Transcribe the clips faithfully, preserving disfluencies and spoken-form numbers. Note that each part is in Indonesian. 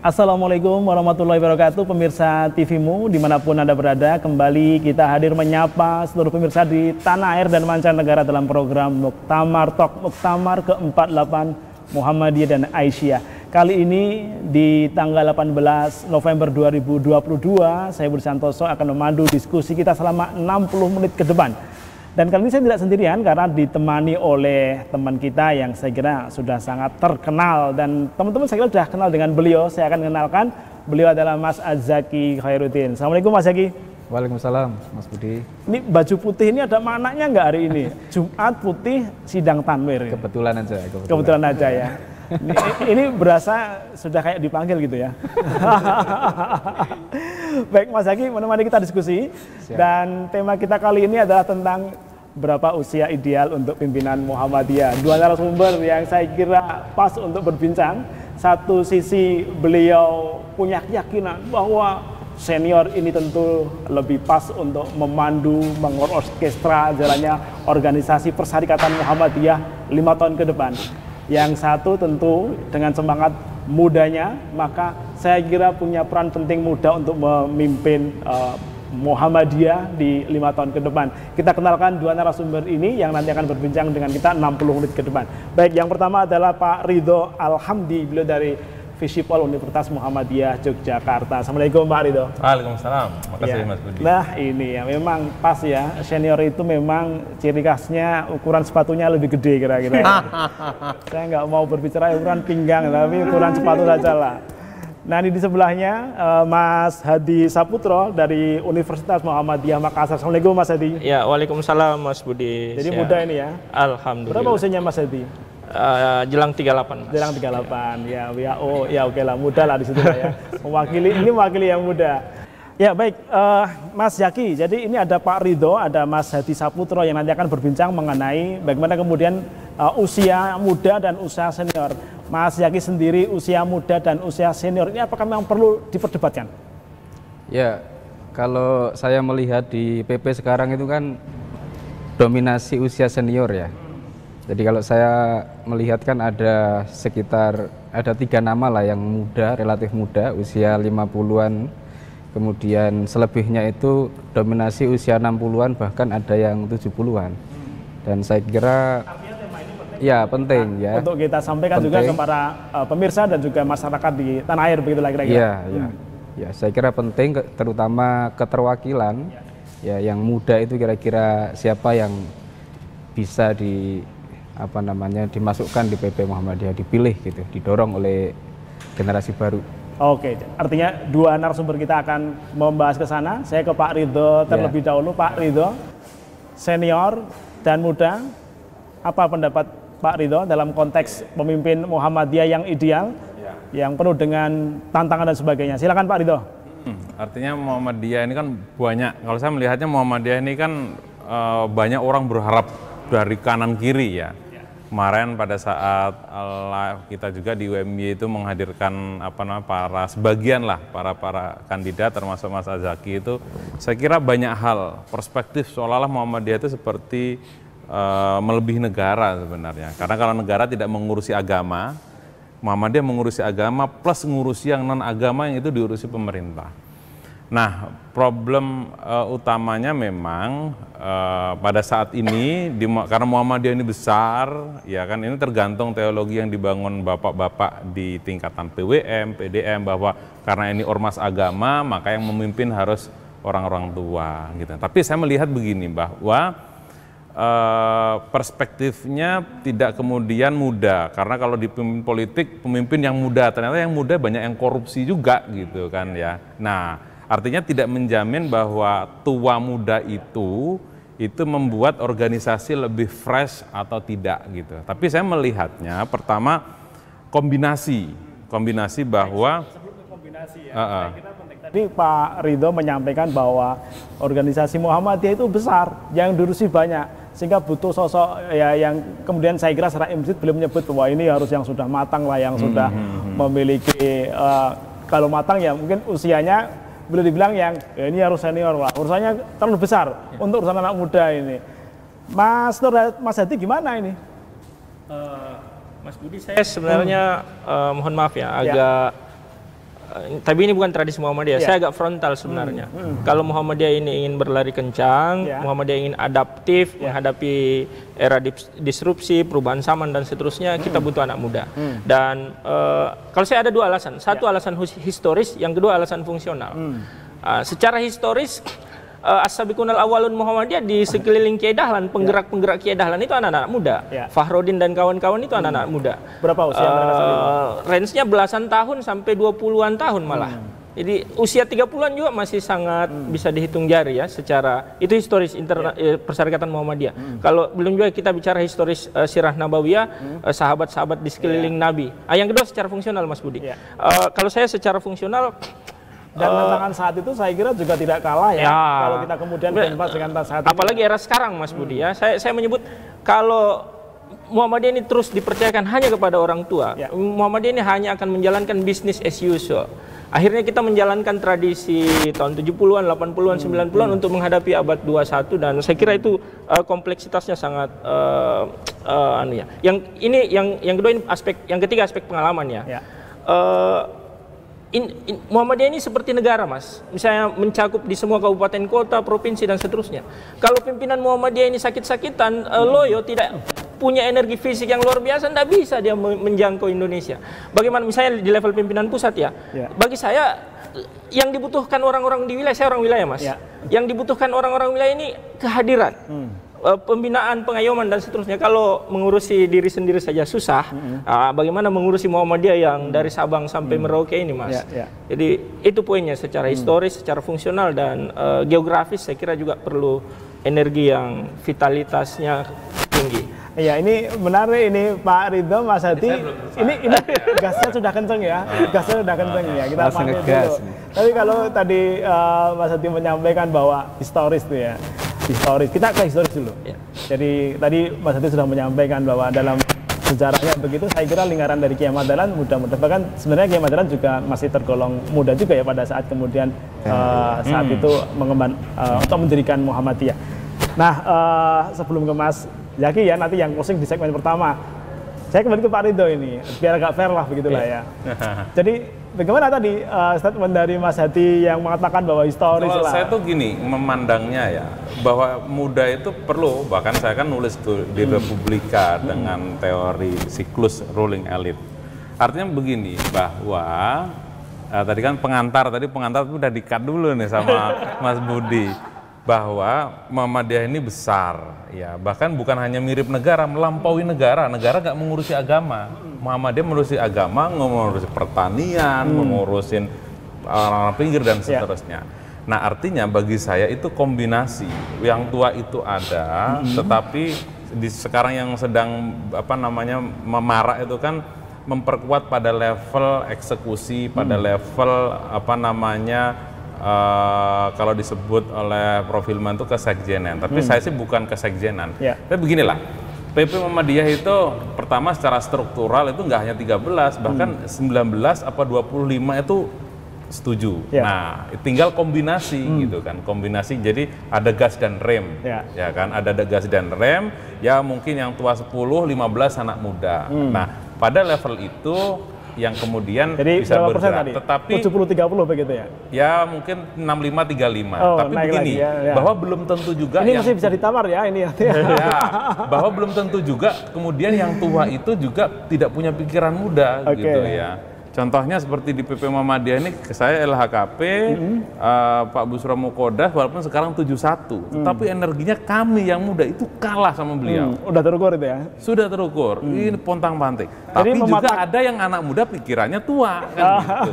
Assalamualaikum warahmatullahi wabarakatuh, pemirsa T V M U dimanapun Anda berada. Kembali kita hadir menyapa seluruh pemirsa di tanah air dan mancanegara dalam program Muktamar Talk, Muktamar ke empat puluh delapan Muhammadiyah dan Aisyiyah. Kali ini di tanggal delapan belas November dua ribu dua puluh dua, saya Budi Santoso akan memandu diskusi kita selama enam puluh menit ke depan. Dan kali ini saya tidak sendirian karena ditemani oleh teman kita yang saya kira sudah sangat terkenal. Dan teman-teman saya kira sudah kenal dengan beliau, saya akan kenalkan. Beliau adalah Mas Azaki Khairuddin. Assalamualaikum Mas Azaki. Waalaikumsalam Mas Budi. Ini baju putih ini ada maknanya nggak hari ini? Jumat putih sidang tanwir. Kebetulan aja. Kebetulan, kebetulan aja ya. Ini, ini berasa sudah kayak dipanggil gitu ya. Baik Mas Azaki, menemani kita diskusi. Siap. Dan tema kita kali ini adalah tentang berapa usia ideal untuk pimpinan Muhammadiyah. Dua narasumber yang saya kira pas untuk berbincang. Satu sisi beliau punya keyakinan bahwa senior ini tentu lebih pas untuk memandu, mengorkestra jalannya organisasi Persyarikatan Muhammadiyah lima tahun ke depan. Yang satu tentu dengan semangat mudanya, maka saya kira punya peran penting muda untuk memimpin uh, Muhammadiyah di lima tahun ke depan. Kita kenalkan dua narasumber ini yang nanti akan berbincang dengan kita enam puluh menit ke depan. Baik, yang pertama adalah Pak Ridho Alhamdi, beliau dari Fisipol Universitas Muhammadiyah Yogyakarta. Assalamualaikum Pak Ridho. Waalaikumsalam, makasih ya. Mas Budi. Nah ini ya, memang pas ya, senior itu memang ciri khasnya ukuran sepatunya lebih gede kira-kira. Saya nggak mau berbicara ukuran pinggang, tapi ukuran sepatu saja lah. Nah ini di sebelahnya uh, Mas Hadi Saputro dari Universitas Muhammadiyah Makassar. Assalamualaikum Mas Hadi. Ya, waalaikumsalam Mas Budi. Jadi ya, muda ini ya. Alhamdulillah. Berapa usianya Mas Hadi? Uh, jelang tiga puluh delapan Mas. Jelang tiga puluh delapan ya, ya, oh ya, oke lah, muda lah di situ ya. Mewakili, ini mewakili yang muda. Ya baik, uh, Mas Zaki, jadi ini ada Pak Ridho, ada Mas Hadi Saputro yang nanti akan berbincang mengenai bagaimana kemudian uh, usia muda dan usia senior. Mas Zaki sendiri, usia muda dan usia senior ini apakah memang perlu diperdebatkan? Ya, kalau saya melihat di P P sekarang itu kan dominasi usia senior ya. Jadi kalau saya melihat kan ada sekitar, ada tiga nama lah yang muda, relatif muda, usia lima puluhan. Kemudian selebihnya itu dominasi usia enam puluhan, bahkan ada yang tujuh puluhan. Dan saya kira penting, ya penting kita, ya. Untuk kita sampaikan penting juga ke para uh, pemirsa dan juga masyarakat di tanah air begitu lah kira-kira. Ya, hmm. ya. ya, saya kira penting terutama keterwakilan ya, ya yang muda itu kira-kira siapa yang bisa di apa namanya dimasukkan di P P Muhammadiyah, dipilih gitu, didorong oleh generasi baru. Oke, artinya dua narasumber kita akan membahas ke sana. Saya ke Pak Ridho terlebih yeah. dahulu. Pak Ridho, senior dan muda, apa pendapat Pak Ridho dalam konteks pemimpin Muhammadiyah yang ideal, yeah. yang penuh dengan tantangan dan sebagainya? Silakan Pak Ridho. Hmm, artinya Muhammadiyah ini kan banyak. Kalau saya melihatnya Muhammadiyah ini kan e, banyak orang berharap dari kanan kiri ya. Kemarin pada saat live kita juga di U M Y itu menghadirkan apa namanya para sebagian lah para para kandidat termasuk Mas Azaki itu, saya kira banyak hal perspektif seolah-olah Muhammadiyah itu seperti uh, melebihi negara sebenarnya, karena kalau negara tidak mengurusi agama, Muhammadiyah mengurusi agama plus mengurusi yang non agama yang itu diurusi pemerintah. Nah, problem uh, utamanya memang uh, pada saat ini, di, karena Muhammadiyah ini besar, ya kan, ini tergantung teologi yang dibangun bapak-bapak di tingkatan P W M, P D M, bahwa karena ini ormas agama, maka yang memimpin harus orang-orang tua, gitu. Tapi saya melihat begini, bahwa uh, perspektifnya tidak kemudian muda, karena kalau di pemimpin politik, pemimpin yang muda, ternyata yang muda banyak yang korupsi juga, gitu kan, ya. Nah, artinya tidak menjamin bahwa tua muda itu itu membuat organisasi lebih fresh atau tidak gitu. Tapi saya melihatnya pertama kombinasi, kombinasi bahwa sebelum ke kombinasi ya. Uh -uh. Saya kira penting tadi Pak Ridho menyampaikan bahwa organisasi Muhammadiyah itu besar, yang diurusi banyak, sehingga butuh sosok ya yang kemudian saya kira secara imsit belum menyebut bahwa ini harus yang sudah matang lah, yang sudah hmm, memiliki uh, kalau matang ya mungkin usianya boleh dibilang yang ya ini harus senior lah, urusannya terlalu besar ya untuk urusan anak muda ini. Mas Mas Hadi gimana ini? Uh, Mas Budi, saya sebenarnya hmm. uh, mohon maaf ya, ya. agak tapi ini bukan tradisi Muhammadiyah, yeah. saya agak frontal sebenarnya. Mm, mm. Kalau Muhammadiyah ini ingin berlari kencang, yeah. Muhammadiyah ingin adaptif, yeah. menghadapi era disrupsi, perubahan zaman dan seterusnya, mm. kita butuh anak muda. Mm. Dan uh, kalau saya ada dua alasan, satu yeah. alasan historis, yang kedua alasan fungsional. Mm. Uh, secara historis, Uh, As-Sabiqunal Awwalun Muhammadiyah di sekeliling Kiai Dahlan, penggerak-penggerak Kiai Dahlan itu anak-anak muda. Yeah. Fahrodin dan kawan-kawan itu anak-anak hmm. muda. Berapa usia? Uh, Range-nya belasan tahun sampai dua puluhan tahun malah. Hmm. Jadi usia tiga puluhan juga masih sangat hmm. bisa dihitung jari ya secara itu historis interna, yeah. Persyarikatan Muhammadiyah. Hmm. Kalau belum juga kita bicara historis uh, Sirah Nabawiyah, hmm. uh, sahabat-sahabat di sekeliling yeah. Nabi. Ah, yang kedua secara fungsional Mas Budi. Yeah. Uh, kalau saya secara fungsional dan tantangan saat itu saya kira juga tidak kalah ya, ya. Kalau kita kemudian berdebat dengan saat itu. Apalagi era sekarang Mas Budi hmm. ya, saya, saya menyebut kalau Muhammadiyah ini terus dipercayakan hanya kepada orang tua ya. Muhammadiyah ini hanya akan menjalankan bisnis as usual. Akhirnya kita menjalankan tradisi tahun tujuh puluhan, delapan puluhan, hmm. sembilan puluhan hmm. untuk menghadapi abad dua puluh satu. Dan saya kira itu uh, kompleksitasnya sangat uh, uh, anu ya. Yang ini, yang, yang kedua ini aspek, yang ketiga aspek pengalaman ya, ya. Uh, In, in, Muhammadiyah ini seperti negara Mas, misalnya mencakup di semua kabupaten kota, provinsi dan seterusnya. Kalau pimpinan Muhammadiyah ini sakit-sakitan, uh, loyo, tidak punya energi fisik yang luar biasa, tidak bisa dia menjangkau Indonesia. Bagaimana misalnya di level pimpinan pusat ya, ya. Bagi saya yang dibutuhkan orang-orang di wilayah, saya orang wilayah Mas ya. Yang dibutuhkan orang-orang wilayah ini kehadiran hmm. pembinaan, pengayoman dan seterusnya. Kalau mengurusi diri sendiri saja susah, mm-hmm. nah, bagaimana mengurusi Muhammadiyah yang mm-hmm. dari Sabang sampai mm-hmm. Merauke ini Mas yeah, yeah. Jadi itu poinnya secara mm-hmm. historis, secara fungsional dan uh, geografis saya kira juga perlu energi yang vitalitasnya tinggi. Iya, ini menarik ini Pak Ridho, Mas Hadi. Ini, ini gasnya sudah kenceng ya, gasnya sudah kenceng ya, kita pakai dulu. Tapi kalau tadi uh, Mas Hadi menyampaikan bahwa historis tuh ya, historis, kita ke historis dulu ya. Jadi tadi Mas Hadi sudah menyampaikan bahwa dalam sejarahnya begitu, saya kira lingkaran dari Kiai Madalan mudah-mudahan, bahkan sebenarnya Kiai Madalan juga masih tergolong muda juga ya pada saat kemudian ya. Uh, saat hmm. itu mengembang uh, untuk mendirikan Muhammadiyah. Nah uh, sebelum ke Mas Zaki ya, nanti yang closing di segmen pertama saya kembali ke Pak Ridho ini biar agak fair lah begitulah ya, ya. Jadi bagaimana tadi uh, statement dari Mas Hadi yang mengatakan bahwa historis lah? Saya tuh gini memandangnya ya, bahwa muda itu perlu, bahkan saya kan nulis tuh di hmm. Republika hmm. dengan teori siklus ruling elite. Artinya begini, bahwa uh, tadi kan pengantar, tadi pengantar itu udah di-cut dulu nih sama Mas Budi, bahwa Muhammadiyah ini besar ya, bahkan bukan hanya mirip negara, melampaui negara, negara gak mengurusi agama. Muhammadiyah mengurusi agama, mengurusi pertanian, hmm. mengurusin orang-orang pinggir dan seterusnya. Ya. Nah artinya bagi saya itu kombinasi, yang tua itu ada, hmm. tetapi di sekarang yang sedang apa namanya memarak itu kan memperkuat pada level eksekusi, pada hmm. level apa namanya uh, kalau disebut oleh Prof Hilman itu kesekjenan. Tapi hmm. saya sih bukan kesekjenan. Ya. Tapi beginilah. P P Muhammadiyah itu pertama secara struktural itu nggak hanya tiga belas, bahkan hmm. sembilan belas apa dua puluh lima itu setuju. Yeah. Nah, tinggal kombinasi hmm. gitu kan, kombinasi jadi ada gas dan rem, yeah. ya kan, ada gas dan rem, ya mungkin yang tua sepuluh, lima belas anak muda. Hmm. Nah, pada level itu yang kemudian jadi, bisa bergerak, tetapi tujuh puluh tiga puluh begitu ya? Ya mungkin enam puluh lima tiga puluh lima, oh, tapi begini ya, ya. Bahwa belum tentu juga ini yang, masih bisa ditawar ya ini ya, bahwa belum tentu juga kemudian yang tua itu juga tidak punya pikiran muda okay. gitu ya. Contohnya seperti di P P Muhammadiyah ini saya L H K P, mm-hmm. uh, Pak Busyro Muqoddas walaupun sekarang tujuh puluh satu, mm. tapi energinya kami yang muda itu kalah sama beliau. Mm. Udah terukur itu ya? Sudah terukur, mm. ini pontang-panting. Tapi mematak... juga ada yang anak muda pikirannya tua kan gitu.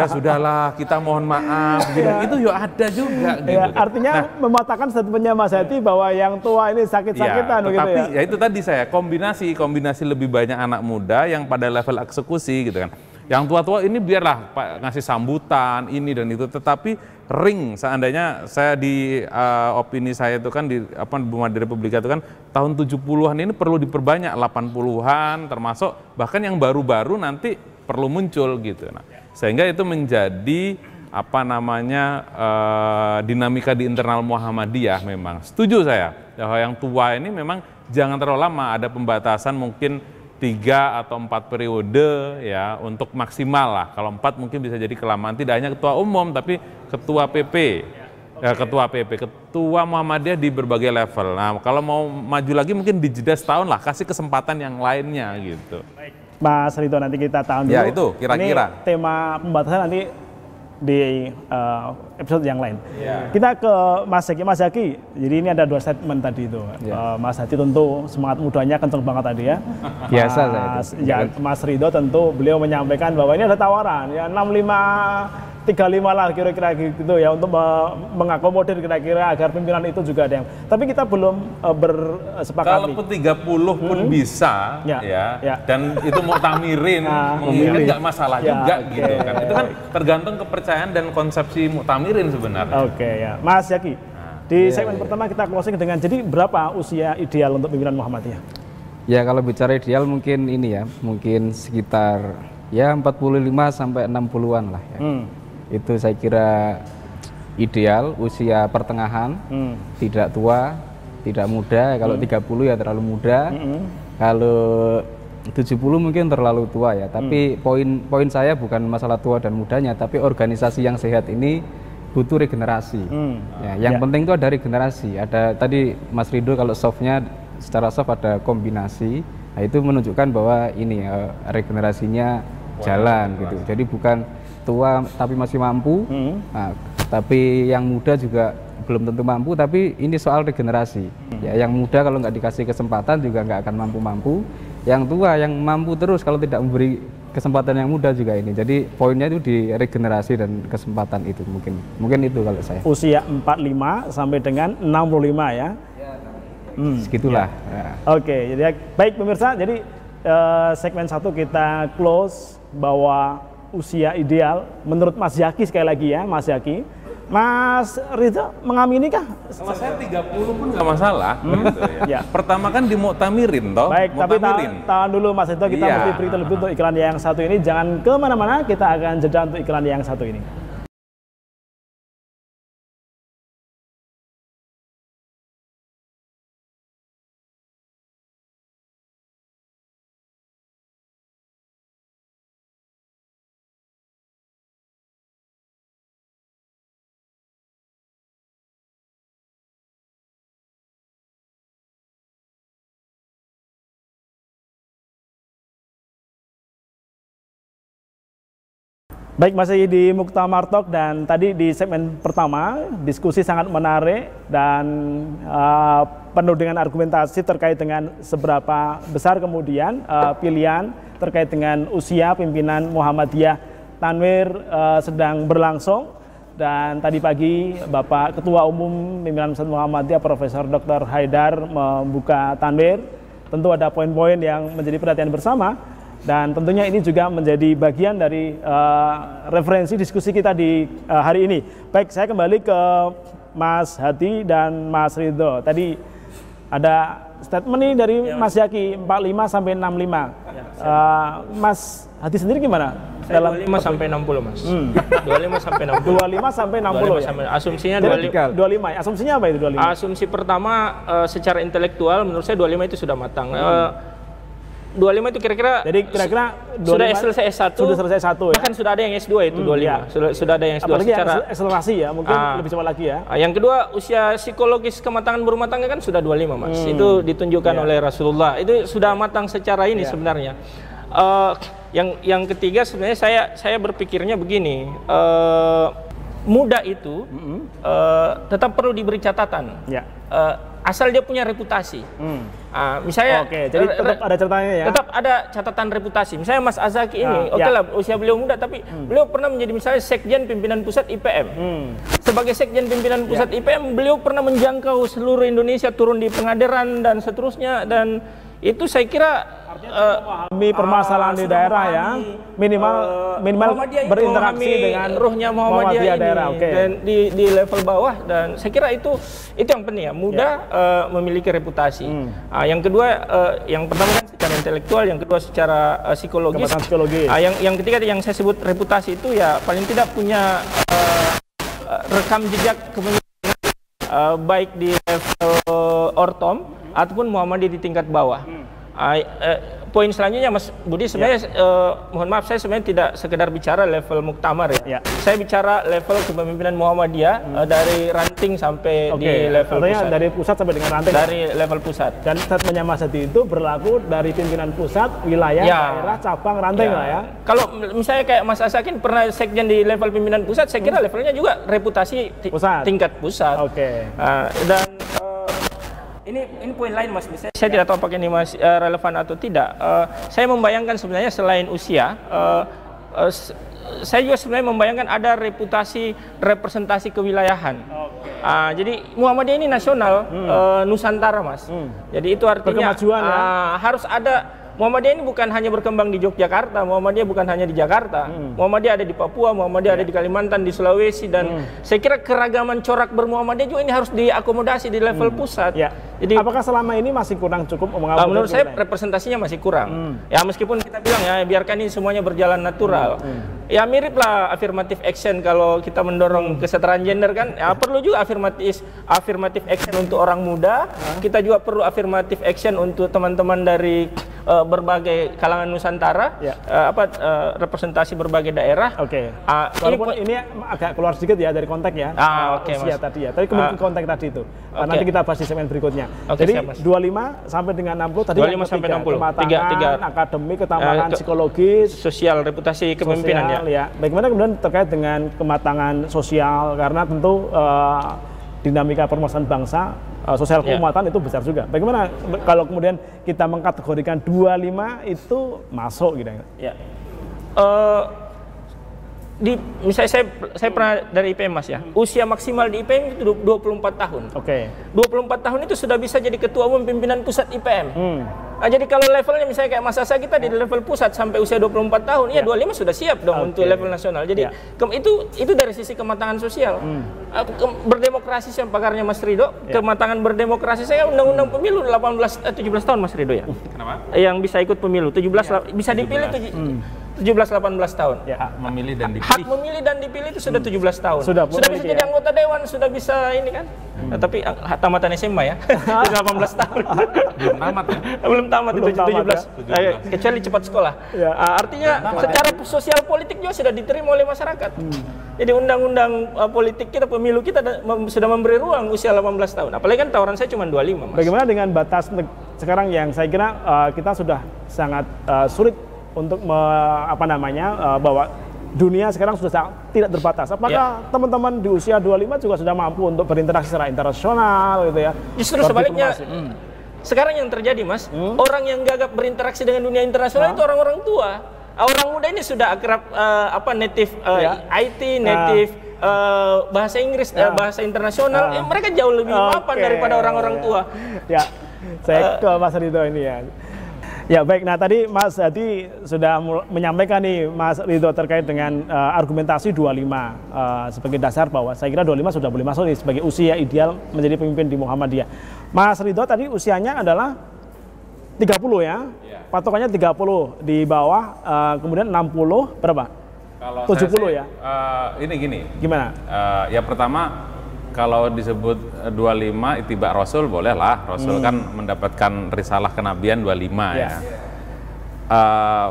Ya sudahlah kita mohon maaf, gitu. Itu ya ada juga gitu. Ya, artinya nah, mematakan statementnya Mas Hadi bahwa yang tua ini sakit-sakitan ya, gitu ya? Ya itu tadi saya, kombinasi, kombinasi lebih banyak anak muda yang pada level eksekusi gitu kan. Yang tua-tua ini biarlah Pak ngasih sambutan ini dan itu, tetapi ring seandainya saya di uh, opini saya itu kan di apa Muhammadiyah Republika itu kan tahun tujuh puluhan ini perlu diperbanyak, delapan puluhan termasuk bahkan yang baru-baru nanti perlu muncul gitu. Nah, sehingga itu menjadi apa namanya uh, dinamika di internal Muhammadiyah memang. Setuju saya bahwa yang tua ini memang jangan terlalu lama, ada pembatasan mungkin tiga atau empat periode ya, untuk maksimal lah. Kalau empat mungkin bisa jadi kelamaan, tidak hanya ketua umum tapi ketua P P, ya, okay. ketua P P, ketua Muhammadiyah di berbagai level. Nah, kalau mau maju lagi mungkin di jeda setahun lah, kasih kesempatan yang lainnya gitu. Baik. Mas Ridho, nanti kita tahan dulu. Ya, itu kira-kira. Ini tema pembatasan nanti di uh, episode yang lain. Yeah. Kita ke Mas Zaki. Mas Zaki, jadi ini ada dua statement tadi itu. Yeah. Uh, Mas Zaki tentu semangat mudanya kenceng banget tadi ya. Biasa lah itu. Ya, Mas Ridho tentu beliau menyampaikan bahwa ini ada tawaran ya enam puluh lima, tiga puluh lima lah kira-kira gitu ya, untuk mengakomodir kira-kira agar pimpinan itu juga ada yang. Tapi kita belum uh, bersepakati. Kalaupun tiga puluh hmm. pun bisa ya, ya, ya. Dan itu mau tamirin, nah, memilih nggak masalah ya, juga okay. gitu kan. Itu kan tergantung kepercayaan dan konsepsi muktamirin sebenarnya. Oke okay, ya, Mas Zaki. Nah, di iya, segmen iya. pertama kita closing dengan, jadi berapa usia ideal untuk pimpinan Muhammadiyah? Ya kalau bicara ideal mungkin ini ya, mungkin sekitar ya empat puluh lima sampai enam puluhan lah ya. Hmm. Itu saya kira ideal, usia pertengahan, hmm. tidak tua, tidak muda. Kalau hmm. tiga puluh ya terlalu muda. Hmm. Kalau tujuh puluh mungkin terlalu tua ya, tapi hmm. poin poin saya bukan masalah tua dan mudanya, tapi organisasi yang sehat ini butuh regenerasi. Hmm. Ya, yang ya. penting itu ada regenerasi. Ada tadi Mas Ridho kalau softnya secara soft ada kombinasi, nah itu menunjukkan bahwa ini uh, regenerasinya wow. jalan wow. gitu. Jadi bukan tua tapi masih mampu, hmm. nah, tapi yang muda juga belum tentu mampu, tapi ini soal regenerasi. Hmm. Ya, yang muda kalau nggak dikasih kesempatan juga nggak akan mampu-mampu. Yang tua yang mampu terus kalau tidak memberi kesempatan yang muda juga ini. Jadi poinnya itu di regenerasi dan kesempatan itu mungkin. Mungkin itu kalau saya. Usia empat puluh lima sampai dengan enam puluh lima ya. Hmm, segitulah. Ya. Ya. Oke, jadi baik pemirsa, jadi eh, segmen satu kita close bahwa usia ideal menurut Mas Zaki, sekali lagi ya Mas Zaki. Mas Ridho mengamini kah? Kalau saya tiga puluh pun nggak masalah. Hmm? Gitu ya. Ya. Pertama kan di muktamirin toh. Baik, muktamirin. Tapi tahan ta dulu Mas Ridho, kita ya. berhenti terlebih untuk iklan yang satu ini. Jangan kemana-mana, kita akan jeda untuk iklan yang satu ini. Baik, masih di Muktamar Talk, dan tadi di segmen pertama diskusi sangat menarik dan uh, penuh dengan argumentasi terkait dengan seberapa besar kemudian uh, pilihan terkait dengan usia pimpinan Muhammadiyah Tanwir uh, sedang berlangsung. Dan tadi pagi Bapak Ketua Umum Pimpinan Muhammadiyah Profesor Doktor Haidar membuka Tanwir. Tentu ada poin-poin yang menjadi perhatian bersama. Dan tentunya ini juga menjadi bagian dari uh, referensi diskusi kita di uh, hari ini. Baik, saya kembali ke Mas Hadi dan Mas Ridho. Tadi ada statement nih dari ya, Mas Zaki empat puluh lima sampai enam puluh lima. Ya, uh, Mas Hadi sendiri gimana? Dalam dua puluh lima sampai enam puluh, Mas. Hmm. dua puluh lima sampai enam puluh. dua puluh lima sampai enam puluh. dua puluh lima ya? Asumsinya dua puluh lima. dua puluh lima. Asumsinya apa itu dua puluh lima? Asumsi pertama uh, secara intelektual menurut saya dua puluh lima itu sudah matang. Hmm. Uh, dua puluh lima itu kira-kira, jadi kira-kira sudah selesai S satu, sudah selesai S satu ya? Bahkan sudah ada yang S dua itu hmm, dua puluh lima, ya. sudah, sudah ada yang S dua. Apalagi secara akselerasi ya, mungkin ah, lebih cepat lagi ya. Yang kedua, usia psikologis kematangan berumah tangga kan sudah dua puluh lima, Mas. Hmm. Itu ditunjukkan ya. oleh Rasulullah. Itu sudah matang secara ini ya. sebenarnya. Uh, yang yang ketiga sebenarnya saya saya berpikirnya begini, uh, muda itu mm-hmm. uh, tetap perlu diberi catatan. Ya. Uh, Asal dia punya reputasi, hmm. nah, misalnya, oke, jadi tetap ada catatannya ya. Tetap ada catatan reputasi. Misalnya Mas Azaki ini, nah, oke okay ya. lah usia beliau muda, tapi hmm. beliau pernah menjadi misalnya sekjen pimpinan pusat I P M. Hmm. Sebagai sekjen pimpinan pusat ya. I P M, beliau pernah menjangkau seluruh Indonesia, turun di Pengadilan dan seterusnya, dan itu saya kira uh, memahami permasalahan ah, di daerah ya, minimal uh, minimal berinteraksi dengan ruhnya Muhammadiyah ini daerah, okay. dan di, di level bawah, dan saya kira itu itu yang penting ya, muda yeah. uh, memiliki reputasi. Hmm. Uh, yang kedua, uh, yang pertama kan secara intelektual, yang kedua secara uh, psikologis, psikologis. Uh, yang yang ketiga yang saya sebut reputasi itu ya paling tidak punya uh, rekam jejak kepemimpinan uh, baik di level ortom ataupun Muhammadiyah di tingkat bawah. Hmm. Uh, uh, poin selanjutnya Mas Budi sebenarnya ya. eh, mohon maaf, saya sebenarnya tidak sekedar bicara level muktamar ya. ya. Saya bicara level kepemimpinan Muhammadiyah hmm. eh, dari ranting sampai okay. di level Artinya pusat. Dari pusat sampai dengan ranting. Dari ya? level pusat. Dan statementnya Mas Hadi itu berlaku dari pimpinan pusat, wilayah, ya. daerah, cabang, ranting ya. lah ya. Kalau misalnya kayak Mas Asakin pernah sekjen di level pimpinan pusat, saya kira hmm. levelnya juga reputasi pusat. tingkat pusat. Oke. Okay. Eh, dan Ini, ini poin lain Mas, saya ya. tidak tahu apakah ini masih uh, relevan atau tidak. Uh, saya membayangkan sebenarnya selain usia, uh, uh, saya juga sebenarnya membayangkan ada reputasi representasi kewilayahan. Okay. Uh, jadi Muhammadiyah ini nasional, hmm. uh, Nusantara Mas. Hmm. Jadi itu artinya uh, ya. harus ada. Muhammadiyah ini bukan hanya berkembang di Yogyakarta, Muhammadiyah bukan hanya di Jakarta, hmm. Muhammadiyah ada di Papua, Muhammadiyah yeah. ada di Kalimantan, di Sulawesi, dan hmm. saya kira keragaman corak bermuhammadiyah juga ini harus diakomodasi di level hmm. pusat. Yeah. Jadi, apakah selama ini masih kurang cukup? Uh, menurut saya lain? representasinya masih kurang. Hmm. Ya meskipun kita bilang ya biarkan ini semuanya berjalan natural. Hmm. Hmm. Ya miriplah affirmative action kalau kita mendorong hmm. kesetaraan gender kan, ya, perlu juga affirmative affirmative action untuk orang muda. Hmm. Kita juga perlu affirmative action untuk teman-teman dari Uh, berbagai kalangan Nusantara, ya. uh, apa uh, representasi berbagai daerah. Oke. Okay. Uh, Walaupun ini, ini agak keluar sedikit ya dari konteks ya. Ah, uh, okay, usia mas. tadi ya. Tapi kembali uh, ke konteks tadi itu. Okay. Nanti kita bahas di segmen berikutnya. Okay, Jadi siap, dua puluh lima sampai dengan enam puluh tadi dua puluh lima sampai enam puluh. Kematangan, akademik, ketambahan uh, ke psikologis, sosial, reputasi kepemimpinan sosial, ya. ya. Bagaimana kemudian terkait dengan kematangan sosial, karena tentu uh, dinamika permasalahan bangsa, Uh, sosial keumatan yeah. itu besar juga. Bagaimana kalau kemudian kita mengkategorikan dua puluh lima itu masuk gitu ya? Yeah. Uh, di misalnya saya saya pernah dari I P M Mas ya. Usia maksimal di I P M itu dua puluh empat tahun. Oke. Okay. dua puluh empat tahun itu sudah bisa jadi ketua umum pimpinan pusat I P M. Hmm. Nah, jadi kalau levelnya misalnya kayak Mas Asa kita di level pusat sampai usia dua puluh empat tahun, ya, ya dua puluh lima sudah siap dong okay. untuk level nasional. Jadi ya. itu itu dari sisi kematangan sosial. Hmm. Berdemokrasi yang pakarnya Mas Ridho, ya. kematangan berdemokrasi saya undang-undang pemilu delapan belas eh, tujuh belas tahun Mas Ridho ya. Kenapa? Yang bisa ikut pemilu tujuh belas ya. bisa dipilih tujuh belas delapan belas tahun. Ya, hak memilih dan dipilih. Hak memilih dan dipilih itu sudah tujuh belas tahun. Sudah, sudah bisa ya. jadi anggota dewan, sudah bisa ini kan. Hmm. Nah, tapi tamatan S M A ya. delapan belas tahun. Belum tamat ya. Belum tamat Belum itu tujuh belas. Ya. Kecuali cepat sekolah. Ya. Uh, artinya tamat, secara ya. sosial politik juga sudah diterima oleh masyarakat. Hmm. Jadi undang-undang uh, politik kita, pemilu kita mem sudah memberi ruang usia delapan belas tahun. Apalagi kan tawaran saya cuma dua puluh lima, Mas. Bagaimana dengan batas sekarang yang saya kira uh, kita sudah sangat uh, sulit untuk me, apa namanya uh, bahwa dunia sekarang sudah tidak terbatas. Apakah teman-teman ya. di usia dua puluh lima juga sudah mampu untuk berinteraksi secara internasional gitu ya? Justru sebaliknya hmm. sekarang yang terjadi Mas, hmm? orang yang gagap berinteraksi dengan dunia internasional nah. itu orang-orang tua. Orang muda ini sudah akrab uh, apa native uh, ya. I T, native nah. Uh, bahasa Inggris, ya. uh, bahasa internasional, nah. eh, mereka jauh lebih mapan okay. daripada orang-orang ya. tua. Ya, saya uh, ke Mas Ridho ini ya. Ya baik, nah tadi Mas Hadi sudah menyampaikan nih Mas Ridho terkait dengan uh, argumentasi dua puluh lima uh, sebagai dasar bahwa saya kira dua puluh lima sudah boleh masuk nih sebagai usia ideal menjadi pemimpin di Muhammadiyah. Mas Ridho tadi usianya adalah tiga puluh ya, ya. patokannya tiga puluh di bawah, uh, kemudian enam puluh berapa? Kalau tujuh puluh sih, ya? Uh, ini gini, gimana? Uh, ya pertama kalau disebut dua puluh lima ittiba Rasul boleh lah, Rasul hmm. kan mendapatkan risalah kenabian dua puluh lima yes. ya uh,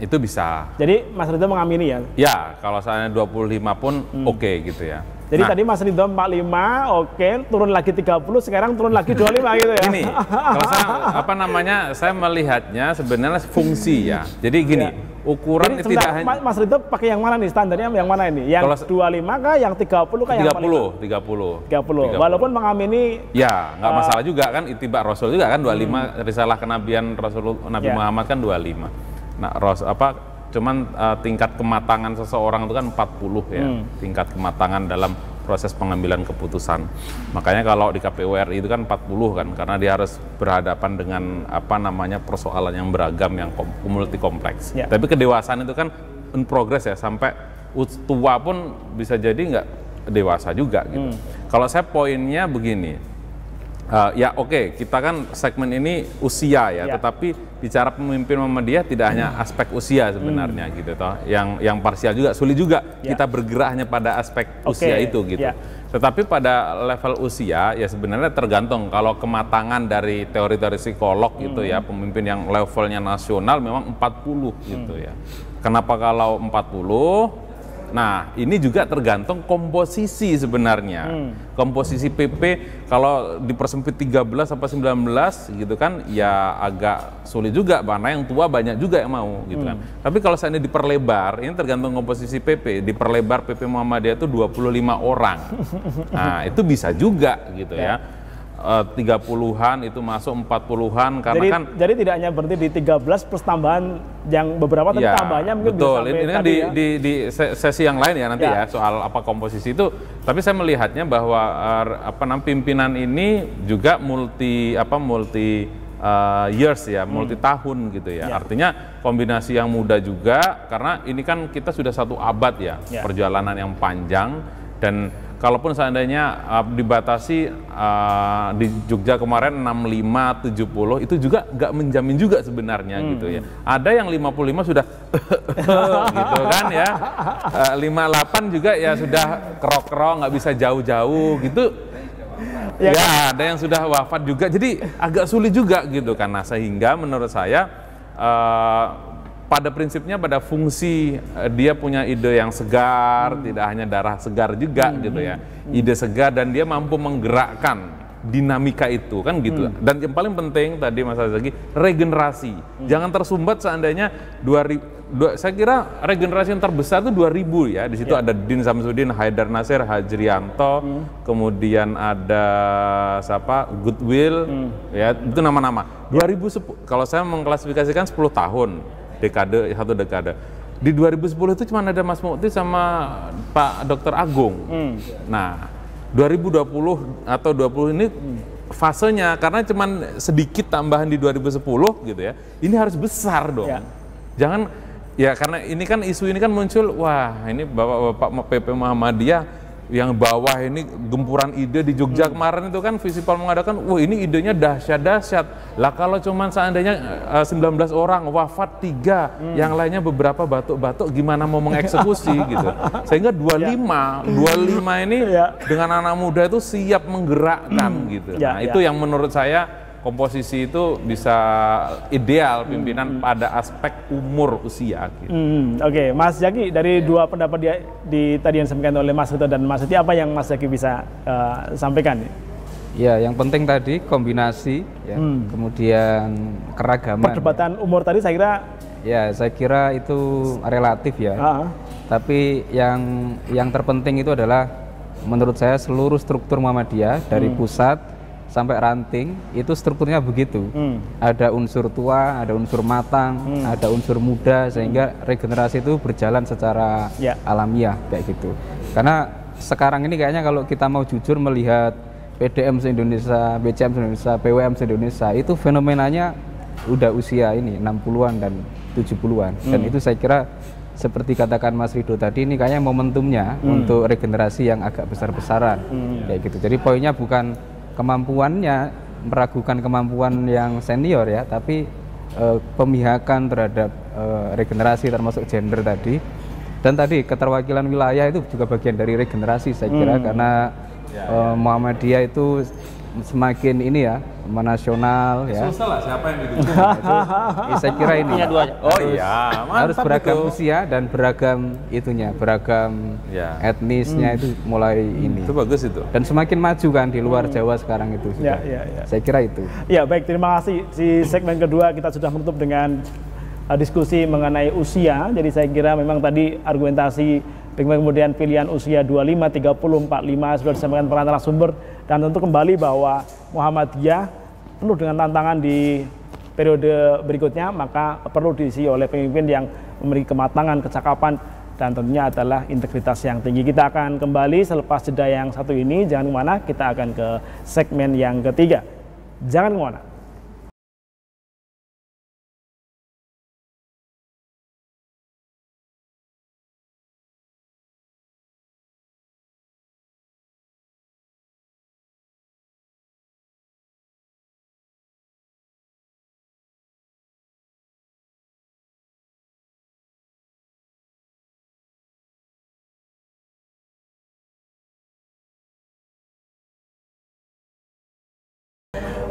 itu bisa. Jadi Mas Ridho mengamini ya? Ya, kalau saya dua puluh lima pun hmm. oke okay, gitu ya. Jadi nah, tadi Mas Ridho empat puluh lima, oke okay, turun lagi tiga puluh, sekarang turun lagi dua puluh lima gitu ya? Gini, kalau saya, apa namanya, saya melihatnya sebenarnya fungsi ya, jadi gini ya. Ukuran jadi, tidak hanya Mas Ridho pakai yang mana nih standarnya yang mana ini? Yang dua puluh lima kah, yang tiga puluh kah, yang tiga puluh, tiga puluh. tiga puluh. Walaupun mengamini ya, nggak uh, masalah juga kan ittiba Rasul juga kan dua puluh lima hmm. risalah kenabian Rasulullah Nabi yeah. Muhammad kan dua puluh lima. Nah, ros apa cuman uh, tingkat kematangan seseorang itu kan empat puluh ya. Hmm. Tingkat kematangan dalam proses pengambilan keputusan. Makanya kalau di K P U R I itu kan empat puluh kan karena dia harus berhadapan dengan apa namanya persoalan yang beragam yang kom multi kompleks. Yeah. Tapi kedewasaan itu kan in progress ya, sampai tua pun bisa jadi nggak dewasa juga gitu. Mm. Kalau saya poinnya begini, Uh, ya oke, okay. Kita kan segmen ini usia ya, ya. Tetapi bicara pemimpin Muhammadiyah tidak hmm. hanya aspek usia sebenarnya hmm. gitu toh. Yang yang parsial juga, sulit juga ya. Kita bergerak hanya pada aspek okay. usia itu gitu. Ya. Tetapi pada level usia ya sebenarnya tergantung kalau kematangan dari teori-teori psikolog hmm. gitu ya, pemimpin yang levelnya nasional memang empat puluh hmm. gitu ya. Kenapa kalau empat puluh? Nah, ini juga tergantung komposisi sebenarnya. Hmm. Komposisi P P kalau dipersempit tiga belas sampai sembilan belas gitu kan ya agak sulit juga, karena yang tua banyak juga yang mau gitu hmm. kan. Tapi kalau seandainya diperlebar, ini tergantung komposisi P P. Diperlebar P P Muhammadiyah itu dua puluh lima orang. Nah, itu bisa juga gitu ya. ya. tiga puluhan itu masuk empat puluhan karena jadi, kan jadi tidak hanya berarti di tiga belas plus tambahan yang beberapa tapi ya, tambahnya mungkin betul. Bisa sampai ini kan di, ya. di, di sesi yang lain ya nanti ya. ya soal apa komposisi itu, tapi saya melihatnya bahwa apa namanya pimpinan ini juga multi apa multi uh, years ya, hmm. multi tahun gitu ya. ya. Artinya kombinasi yang muda juga karena ini kan kita sudah satu abad ya, ya. perjalanan yang panjang dan kalaupun seandainya uh, dibatasi uh, di Jogja kemarin enam puluh lima tujuh puluh itu juga nggak menjamin juga sebenarnya hmm. gitu ya. Ada yang lima puluh lima sudah gitu kan ya. Uh, lima puluh delapan juga ya sudah kerok-kerok nggak bisa jauh-jauh gitu. Ya, ya kan? Ada yang sudah wafat juga. Jadi agak sulit juga gitu kan. Nah, sehingga menurut saya uh, pada prinsipnya pada fungsi dia punya ide yang segar, hmm. tidak hanya darah segar juga hmm. gitu ya, ide segar dan dia mampu menggerakkan dinamika itu kan gitu. Hmm. Dan yang paling penting tadi Mas Azaki, regenerasi, hmm. jangan tersumbat seandainya dua ribu, dua, saya kira regenerasi yang terbesar itu dua ribu ya, di situ ya. Ada Din Syamsuddin, Haidar Nasir, Hajrianto, hmm. kemudian ada siapa Goodwill, hmm. ya itu nama-nama. Ya. dua ribu sepuluh kalau saya mengklasifikasikan sepuluh tahun. Dekade, satu dekade. Di dua ribu sepuluh itu cuma ada Mas Mukti sama Pak Dokter Agung. Hmm. Nah, dua ribu dua puluh atau dua puluh ini fasenya karena cuma sedikit tambahan di dua ribu sepuluh gitu ya. Ini harus besar dong. Ya. Jangan ya karena ini kan isu ini kan muncul, wah ini Bapak-bapak P P Muhammadiyah yang bawah ini gempuran ide di Jogja hmm. kemarin itu kan Fisipol mengadakan, wah ini idenya dahsyat-dahsyat lah kalau cuman seandainya uh, sembilan belas orang wafat tiga hmm. yang lainnya beberapa batuk-batuk gimana mau mengeksekusi gitu sehingga dua puluh lima ini ya. Dengan anak muda itu siap menggerakkan gitu ya, nah ya. Itu yang menurut saya komposisi itu bisa ideal pimpinan hmm. pada aspek umur usia. Gitu. Hmm, Oke, okay. Mas Zaki dari yeah. dua pendapat di, di tadi yang disampaikan oleh Mas Ridho dan Mas Siti, apa yang Mas Zaki bisa uh, sampaikan? Ya, yang penting tadi kombinasi, ya, hmm. kemudian keragaman. Perdebatan ya. Umur tadi saya kira. Ya, saya kira itu relatif ya. Uh-huh. Tapi yang yang terpenting itu adalah menurut saya seluruh struktur Muhammadiyah dari hmm. pusat sampai ranting itu strukturnya begitu, hmm. ada unsur tua, ada unsur matang, hmm. ada unsur muda sehingga regenerasi itu berjalan secara yeah. alamiah kayak gitu. Karena sekarang ini kayaknya kalau kita mau jujur melihat P D M se-Indonesia, B C M se-Indonesia, P W M se-Indonesia itu fenomenanya udah usia ini enam puluhan dan tujuh puluhan hmm. dan itu saya kira seperti katakan Mas Ridho tadi ini kayaknya momentumnya hmm. untuk regenerasi yang agak besar-besaran hmm. kayak gitu. Jadi poinnya bukan kemampuannya, meragukan kemampuan yang senior ya, tapi e, pemihakan terhadap e, regenerasi termasuk gender tadi. Dan tadi keterwakilan wilayah itu juga bagian dari regenerasi saya kira hmm. karena ya, ya. E, Muhammadiyah itu semakin ini ya, menasional ya. Susah lah siapa yang didukung. Ya, saya kira ini harus, oh iya, harus beragam itu. Usia dan beragam itunya, beragam ya. Etnisnya hmm. itu mulai ini. Itu bagus itu. Dan semakin maju kan di luar hmm. Jawa sekarang itu sudah. Ya, ya, ya. Saya kira itu. Ya baik, terima kasih. Di segmen kedua kita sudah menutup dengan uh, diskusi mengenai usia. Jadi saya kira memang tadi argumentasi kemudian pilihan usia dua puluh lima, tiga puluh, empat puluh lima sudah disampaikan para narasumber dan tentu kembali bahwa Muhammadiyah penuh dengan tantangan di periode berikutnya, maka perlu diisi oleh pemimpin yang memiliki kematangan, kecakapan dan tentunya adalah integritas yang tinggi. Kita akan kembali selepas jeda yang satu ini, jangan kemana, kita akan ke segmen yang ketiga, jangan kemana.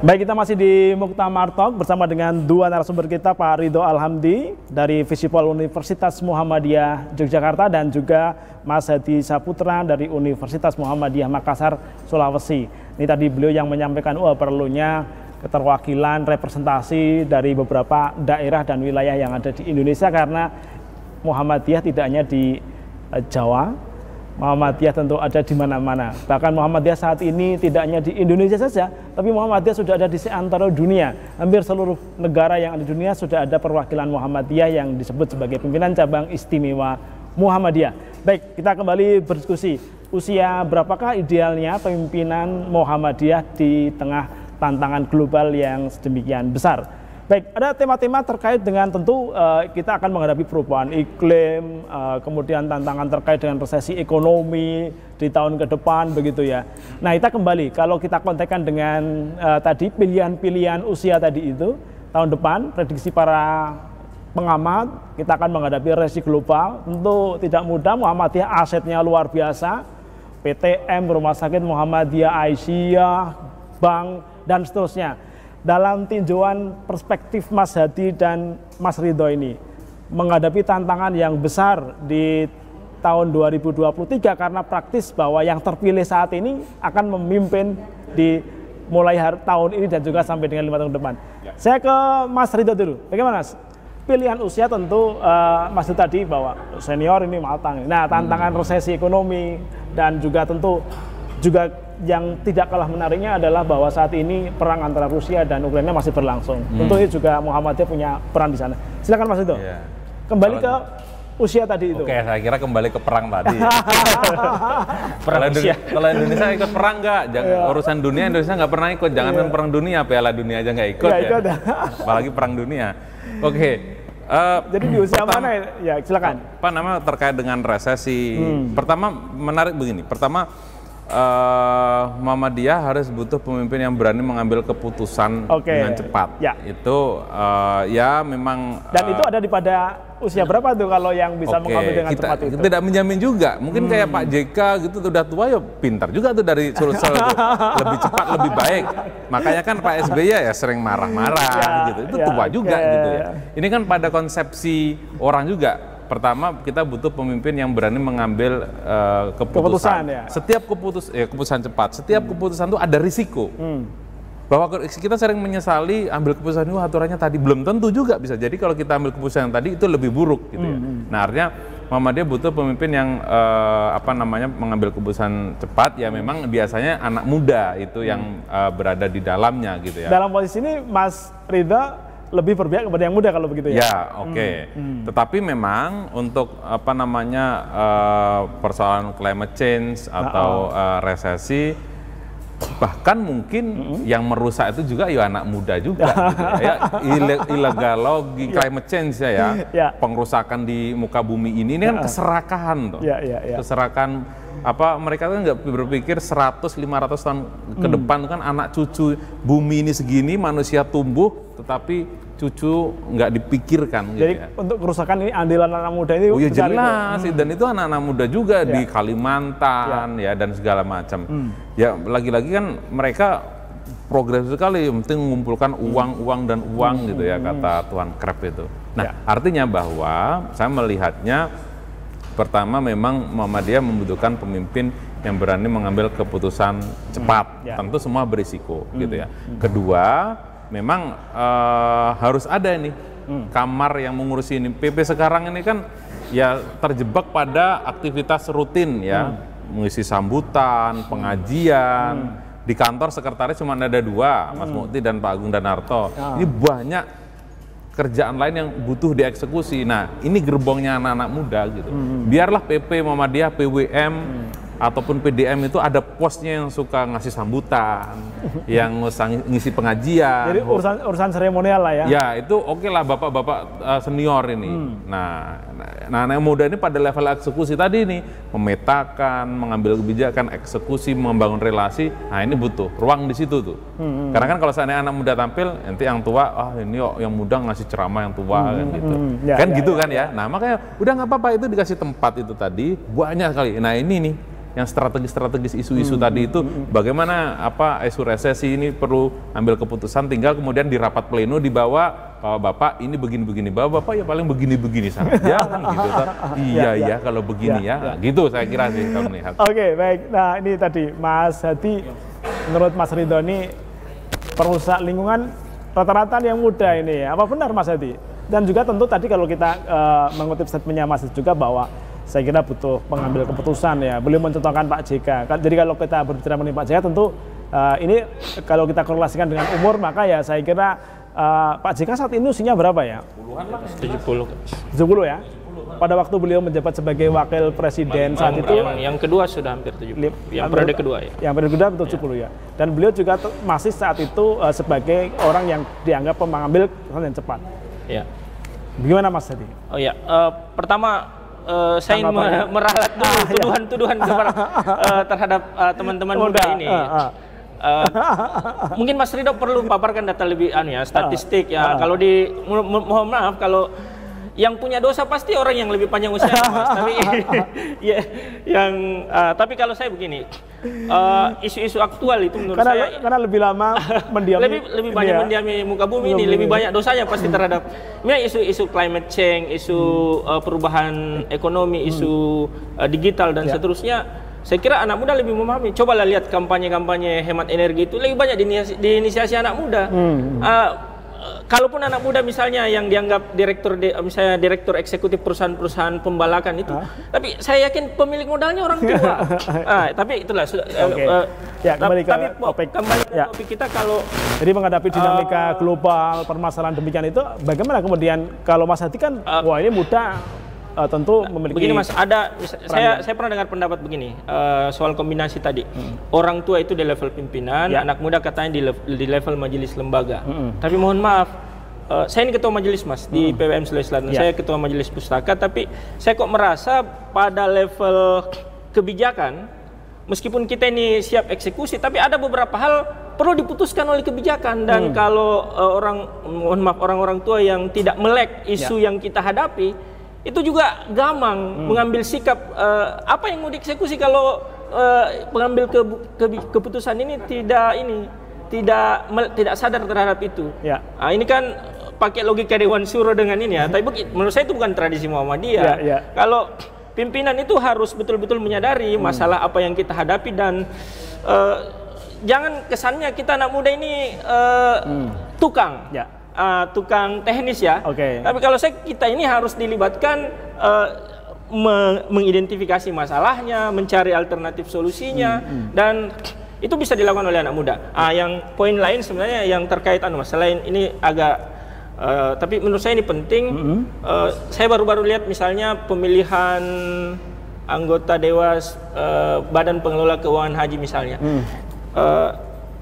Baik, kita masih di Muktamar Talk bersama dengan dua narasumber kita, Pak Ridho Alhamdi dari Fisipol Universitas Muhammadiyah Yogyakarta dan juga Mas Hadi Saputro dari Universitas Muhammadiyah Makassar, Sulawesi. Ini tadi beliau yang menyampaikan wah perlunya keterwakilan representasi dari beberapa daerah dan wilayah yang ada di Indonesia, karena Muhammadiyah tidak hanya di Jawa, Muhammadiyah tentu ada di mana-mana. Bahkan Muhammadiyah saat ini tidak hanya di Indonesia saja, tapi Muhammadiyah sudah ada di seantero dunia. Hampir seluruh negara yang ada di dunia sudah ada perwakilan Muhammadiyah yang disebut sebagai pimpinan cabang istimewa Muhammadiyah. Baik, kita kembali berdiskusi. Usia berapakah idealnya pemimpinan Muhammadiyah di tengah tantangan global yang sedemikian besar? Baik, ada tema-tema terkait dengan tentu uh, kita akan menghadapi perubahan iklim, uh, kemudian tantangan terkait dengan resesi ekonomi di tahun ke depan, begitu ya. Nah, kita kembali, kalau kita kontekkan dengan uh, tadi pilihan-pilihan usia tadi itu, tahun depan prediksi para pengamat, kita akan menghadapi resesi global, tentu tidak mudah. Muhammadiyah asetnya luar biasa, P T M, rumah sakit Muhammadiyah, Aisyiyah, bank, dan seterusnya. Dalam tinjauan perspektif Mas Hadi dan Mas Ridho ini, menghadapi tantangan yang besar di tahun dua ribu dua puluh tiga karena praktis bahwa yang terpilih saat ini akan memimpin di mulai tahun ini dan juga sampai dengan lima tahun depan. Ya. Saya ke Mas Ridho dulu. Bagaimana, Mas? Pilihan usia tentu uh, Mas Ridho tadi bahwa senior ini matang. Nah, tantangan hmm. resesi ekonomi dan juga tentu juga yang tidak kalah menariknya adalah bahwa saat ini perang antara Rusia dan Ukraina masih berlangsung. Hmm. Tentunya juga Muhammadiyah punya peran di sana. Silakan Mas Ridho. Yeah. Kembali ke usia tadi itu. Oke, okay, saya kira kembali ke perang tadi. Perang Indonesia. Kalau Indonesia ikut perang nggak? Yeah. Urusan dunia Indonesia nggak pernah ikut. Jangan yeah. perang dunia, Piala Dunia aja nggak ikut. Yeah, ya. Ikut. Apalagi perang dunia. Oke. Okay. Uh, Jadi di usia pertama, mana ya? Silakan. Apa nama terkait dengan resesi? Hmm. Pertama menarik begini. Pertama. Uh, Muhammadiyah harus butuh pemimpin yang berani mengambil keputusan okay. dengan cepat. Ya. Itu uh, ya memang. Dan uh, itu ada di pada usia berapa tuh kalau yang bisa okay. mengambil dengan kita, cepat itu? Tidak menjamin juga. Mungkin hmm. kayak Pak J K gitu udah tua ya pintar juga tuh dari sulsel tuh. Lebih cepat lebih baik. Makanya kan Pak S B Y ya sering marah-marah ya, gitu. Itu ya, tua okay. juga gitu ya. Ini kan pada konsepsi orang juga. Pertama, kita butuh pemimpin yang berani mengambil uh, keputusan. keputusan ya. Setiap keputus, ya, keputusan cepat, setiap hmm. keputusan itu ada risiko. Hmm. Bahwa kita sering menyesali ambil keputusan itu aturannya tadi, belum tentu juga bisa. Jadi kalau kita ambil keputusan yang tadi itu lebih buruk gitu hmm. ya. Nah artinya Muhammadiyah butuh pemimpin yang uh, apa namanya mengambil keputusan cepat. Ya memang biasanya anak muda itu hmm. yang uh, berada di dalamnya gitu ya. Dalam posisi ini Mas Ridho lebih berpihak kepada yang muda kalau begitu ya? Ya, oke. Okay. Hmm. Tetapi memang untuk apa namanya uh, persoalan climate change atau nah, uh, resesi, bahkan mungkin hmm. yang merusak itu juga ya anak muda juga. Gitu ya. Illegalogi climate change ya, ya. ya. Pengrusakan di muka bumi ini, ini kan ya. keserakahan tuh. Ya, ya, ya. Keserakahan apa mereka kan nggak berpikir seratus lima ratus tahun ke hmm. depan kan anak cucu bumi ini segini manusia tumbuh tetapi cucu nggak dipikirkan. Jadi gitu ya. Untuk kerusakan ini andalan anak muda ini. Oh ya jelas itu. Hmm. dan itu anak-anak muda juga ya. Di Kalimantan ya, ya dan segala macam. Hmm. Ya lagi-lagi kan mereka progresif sekali, yang penting mengumpulkan uang-uang dan uang hmm. gitu ya kata Tuan Krebs itu. Nah ya. Artinya bahwa saya melihatnya. Pertama memang Muhammadiyah membutuhkan pemimpin yang berani mengambil keputusan cepat, hmm, ya. Tentu semua berisiko hmm, gitu ya. Hmm. Kedua, memang uh, harus ada nih hmm. kamar yang mengurusi ini. P P sekarang ini kan ya terjebak pada aktivitas rutin ya, hmm. mengisi sambutan, pengajian. Hmm. Di kantor sekretaris cuma ada dua, Mas hmm. Mukti dan Pak Agung dan Narto. Oh. Ini banyak kerjaan lain yang butuh dieksekusi. Nah, ini gerbongnya anak-anak muda gitu. Hmm. Biarlah P P, Muhammadiyah, P W M hmm. ataupun P D M itu ada posnya yang suka ngasih sambutan, yang ngisi pengajian. Jadi urusan urusan seremonial lah ya. Ya, itu oke okay lah bapak-bapak uh, senior ini. Hmm. Nah, nah, anak muda ini pada level eksekusi tadi nih, memetakan, mengambil kebijakan, eksekusi, membangun relasi. Nah, ini butuh ruang di situ tuh. Hmm. Karena kan kalau seandainya anak muda tampil, nanti yang tua, ah ini yuk, yang muda ngasih ceramah yang tua hmm, kan gitu, hmm, ya, kan ya, gitu ya, kan ya. ya. Nah makanya udah nggak apa-apa itu dikasih tempat itu tadi banyak sekali. Nah ini nih yang strategis-strategis isu-isu hmm. tadi itu, bagaimana apa isu resesi ini perlu ambil keputusan, tinggal kemudian di rapat pleno dibawa oh, Bapak ini begini-begini, Bapak, Bapak ya paling begini-begini saja kan gitu. Iya ya, ya kalau begini ya, ya. Nah, gitu saya kira sih kalau melihat. Oke, okay, baik. Nah, ini tadi Mas Hadi, menurut Mas Ridho ini perusahaan lingkungan rata-rata yang muda ini ya. Apa benar Mas Hadi? Dan juga tentu tadi kalau kita uh, mengutip statementnya Mas juga bahwa saya kira butuh pengambil keputusan ya. Beliau mencontohkan Pak J K. Jadi kalau kita berbicara mengenai Pak J K tentu uh, ini kalau kita korelasikan dengan umur, maka ya saya kira uh, Pak J K saat ini usianya berapa ya? tujuh puluh. tujuh puluh ya? Pada waktu beliau menjabat sebagai wakil presiden saat itu yang kedua sudah hampir tujuh puluh, yang periode kedua ya. Yang periode kedua tujuh puluh ya. Dan beliau juga masih saat itu uh, sebagai orang yang dianggap mengambil keputusan yang cepat. Ya. Bagaimana Mas Hadi? Oh ya, uh, pertama Uh, saya ingin meralat dulu ah, tuduhan-tuduhan iya. tuduhan uh, terhadap teman-teman uh, muda ini. Uh, uh. Uh, mungkin Mas Ridho perlu paparkan data lebih anu ya, statistik uh, ya. Uh. Kalau di mo mo mohon maaf kalau yang punya dosa pasti orang yang lebih panjang usia, Mas. Tapi ya, yang uh, tapi kalau saya begini, isu-isu uh, aktual itu menurut karena, saya karena lebih lama mendiami lebih lebih banyak dia. mendiami muka bumi ini, lebih banyak dosanya pasti terhadap isu-isu climate change, isu hmm. uh, perubahan ekonomi, isu uh, digital dan ya. seterusnya. Saya kira anak muda lebih memahami. Cobalah lihat kampanye-kampanye hemat energi itu lebih banyak diinisiasi, diinisiasi anak muda. Hmm. Uh, Kalaupun anak muda misalnya yang dianggap direktur, misalnya direktur eksekutif perusahaan-perusahaan pembalakan itu, ah? tapi saya yakin pemilik modalnya orang tua. ah, tapi itulah. Sudah, okay. uh, ya, kembali tapi, ke topik. Kembali ya. topik kita kalau. Jadi menghadapi dinamika uh, global, permasalahan demikian itu, bagaimana kemudian kalau Mas Hadi kan, uh, wah ini muda uh, tentu memiliki. Begini Mas, ada saya saya pernah dengar pendapat begini uh, soal kombinasi tadi. Hmm. Orang tua itu di level pimpinan, ya. anak muda katanya di level, di level majelis lembaga. Hmm. Tapi mohon maaf. Uh, saya ini ketua majelis Mas hmm. di P W M Sulawesi Selatan. Yeah. Saya ketua majelis pustaka, tapi saya kok merasa pada level kebijakan, meskipun kita ini siap eksekusi, tapi ada beberapa hal perlu diputuskan oleh kebijakan. Dan hmm. kalau uh, orang mohon maaf orang-orang tua yang tidak melek isu yeah. yang kita hadapi, itu juga gamang hmm. mengambil sikap uh, apa yang mau dieksekusi kalau uh, pengambil ke, ke, keputusan ini tidak ini tidak mel, tidak sadar terhadap itu. Yeah. Nah, ini kan pakai logika Dewan Syuro dengan ini ya, tapi menurut saya itu bukan tradisi Muhammadiyah. Ya, ya. Kalau pimpinan itu harus betul-betul menyadari hmm. masalah apa yang kita hadapi dan uh, jangan kesannya kita anak muda ini uh, hmm. tukang, ya. uh, tukang teknis ya. Okay. Tapi kalau saya kita ini harus dilibatkan uh, me mengidentifikasi masalahnya, mencari alternatif solusinya hmm. Hmm. dan itu bisa dilakukan oleh anak muda. Hmm. Ah, yang poin lain sebenarnya yang terkait anu masalah ini agak. Uh, tapi menurut saya ini penting. Mm-hmm. uh, saya baru-baru lihat misalnya pemilihan anggota Dewas uh, Badan Pengelola Keuangan Haji misalnya. Mm. Uh,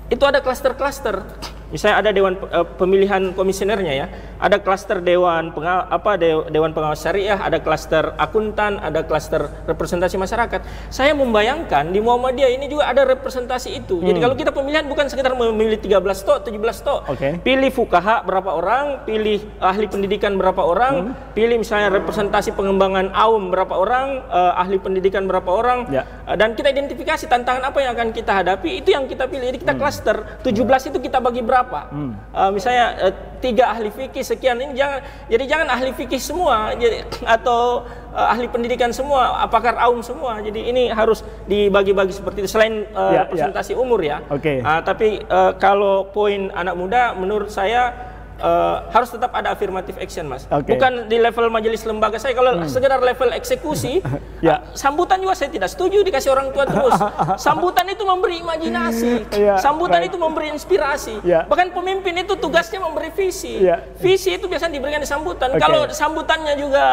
itu ada klaster-klaster. Misalnya ada dewan uh, pemilihan komisionernya ya. Ada klaster dewan pengaw apa de dewan pengawas syariah, ada klaster akuntan, ada klaster representasi masyarakat. Saya membayangkan di Muhammadiyah ini juga ada representasi itu. Hmm. Jadi kalau kita pemilihan bukan sekedar memilih tiga belas tok, tujuh belas tok. Okay. Pilih fuqaha berapa orang, pilih ahli pendidikan berapa orang, hmm. pilih misalnya representasi pengembangan aum berapa orang, uh, ahli pendidikan berapa orang. Yeah. Uh, dan kita identifikasi tantangan apa yang akan kita hadapi, itu yang kita pilih. Jadi kita hmm. klaster tujuh belas itu kita bagi berapa apa hmm. uh, misalnya uh, tiga ahli fikih sekian ini jangan jadi jangan ahli fikih semua jadi, atau uh, ahli pendidikan semua pakar aum semua jadi ini harus dibagi-bagi seperti itu selain uh, yeah, representasi yeah. umur ya okay. uh, tapi uh, kalau poin anak muda menurut saya Uh, harus tetap ada affirmative action Mas. Okay. Bukan di level majelis lembaga saya kalau hmm. sekedar level eksekusi yeah. uh, sambutan juga saya tidak setuju dikasih orang tua terus. Sambutan itu memberi imajinasi, yeah, sambutan right. itu memberi inspirasi. Yeah. Bahkan pemimpin itu tugasnya memberi visi. Yeah. Visi itu biasanya diberikan di sambutan. Okay. Kalau sambutannya juga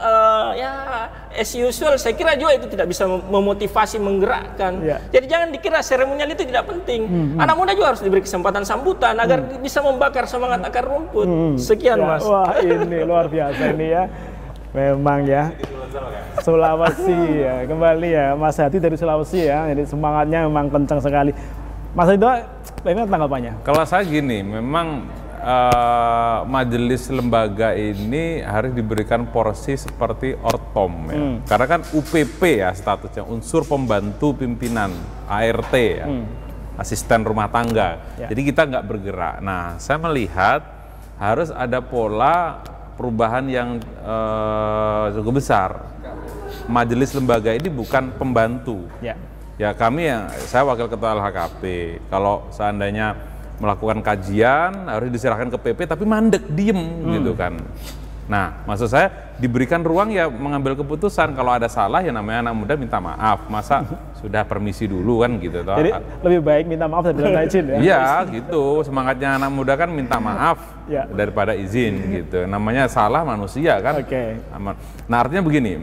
uh, ya as usual saya kira juga itu tidak bisa memotivasi menggerakkan. Yeah. Jadi jangan dikira seremonial itu tidak penting. Mm-hmm. Anak muda juga harus diberi kesempatan sambutan agar mm. bisa membakar semangat akar rumput. Hmm, sekian ya, Mas. Wah ini luar biasa ini ya. Memang ya Sulawesi ya. Kembali ya Mas Hadi dari Sulawesi ya. Jadi semangatnya memang kencang sekali. Mas Ridho, bagaimana tanggapannya? Kalau saya gini, memang uh, majelis lembaga ini harus diberikan porsi seperti ortom ya. Hmm. Karena kan U P P ya statusnya, unsur pembantu pimpinan, A R T ya, hmm. asisten rumah tangga. Ya. Jadi kita nggak bergerak. Nah, saya melihat harus ada pola perubahan yang uh, cukup besar. Majelis lembaga ini bukan pembantu. Ya, ya kami ya, saya wakil ketua L H K P. Kalau seandainya melakukan kajian harus diserahkan ke P P tapi mandek, diem hmm. gitu kan. Nah, maksud saya diberikan ruang ya mengambil keputusan, kalau ada salah ya namanya anak muda minta maaf, masa sudah permisi dulu kan gitu. Jadi toh, lebih baik minta maaf daripada izin ya? Iya gitu, semangatnya anak muda kan minta maaf ya, daripada izin gitu, namanya salah manusia kan. Oke. Okay. Nah artinya begini,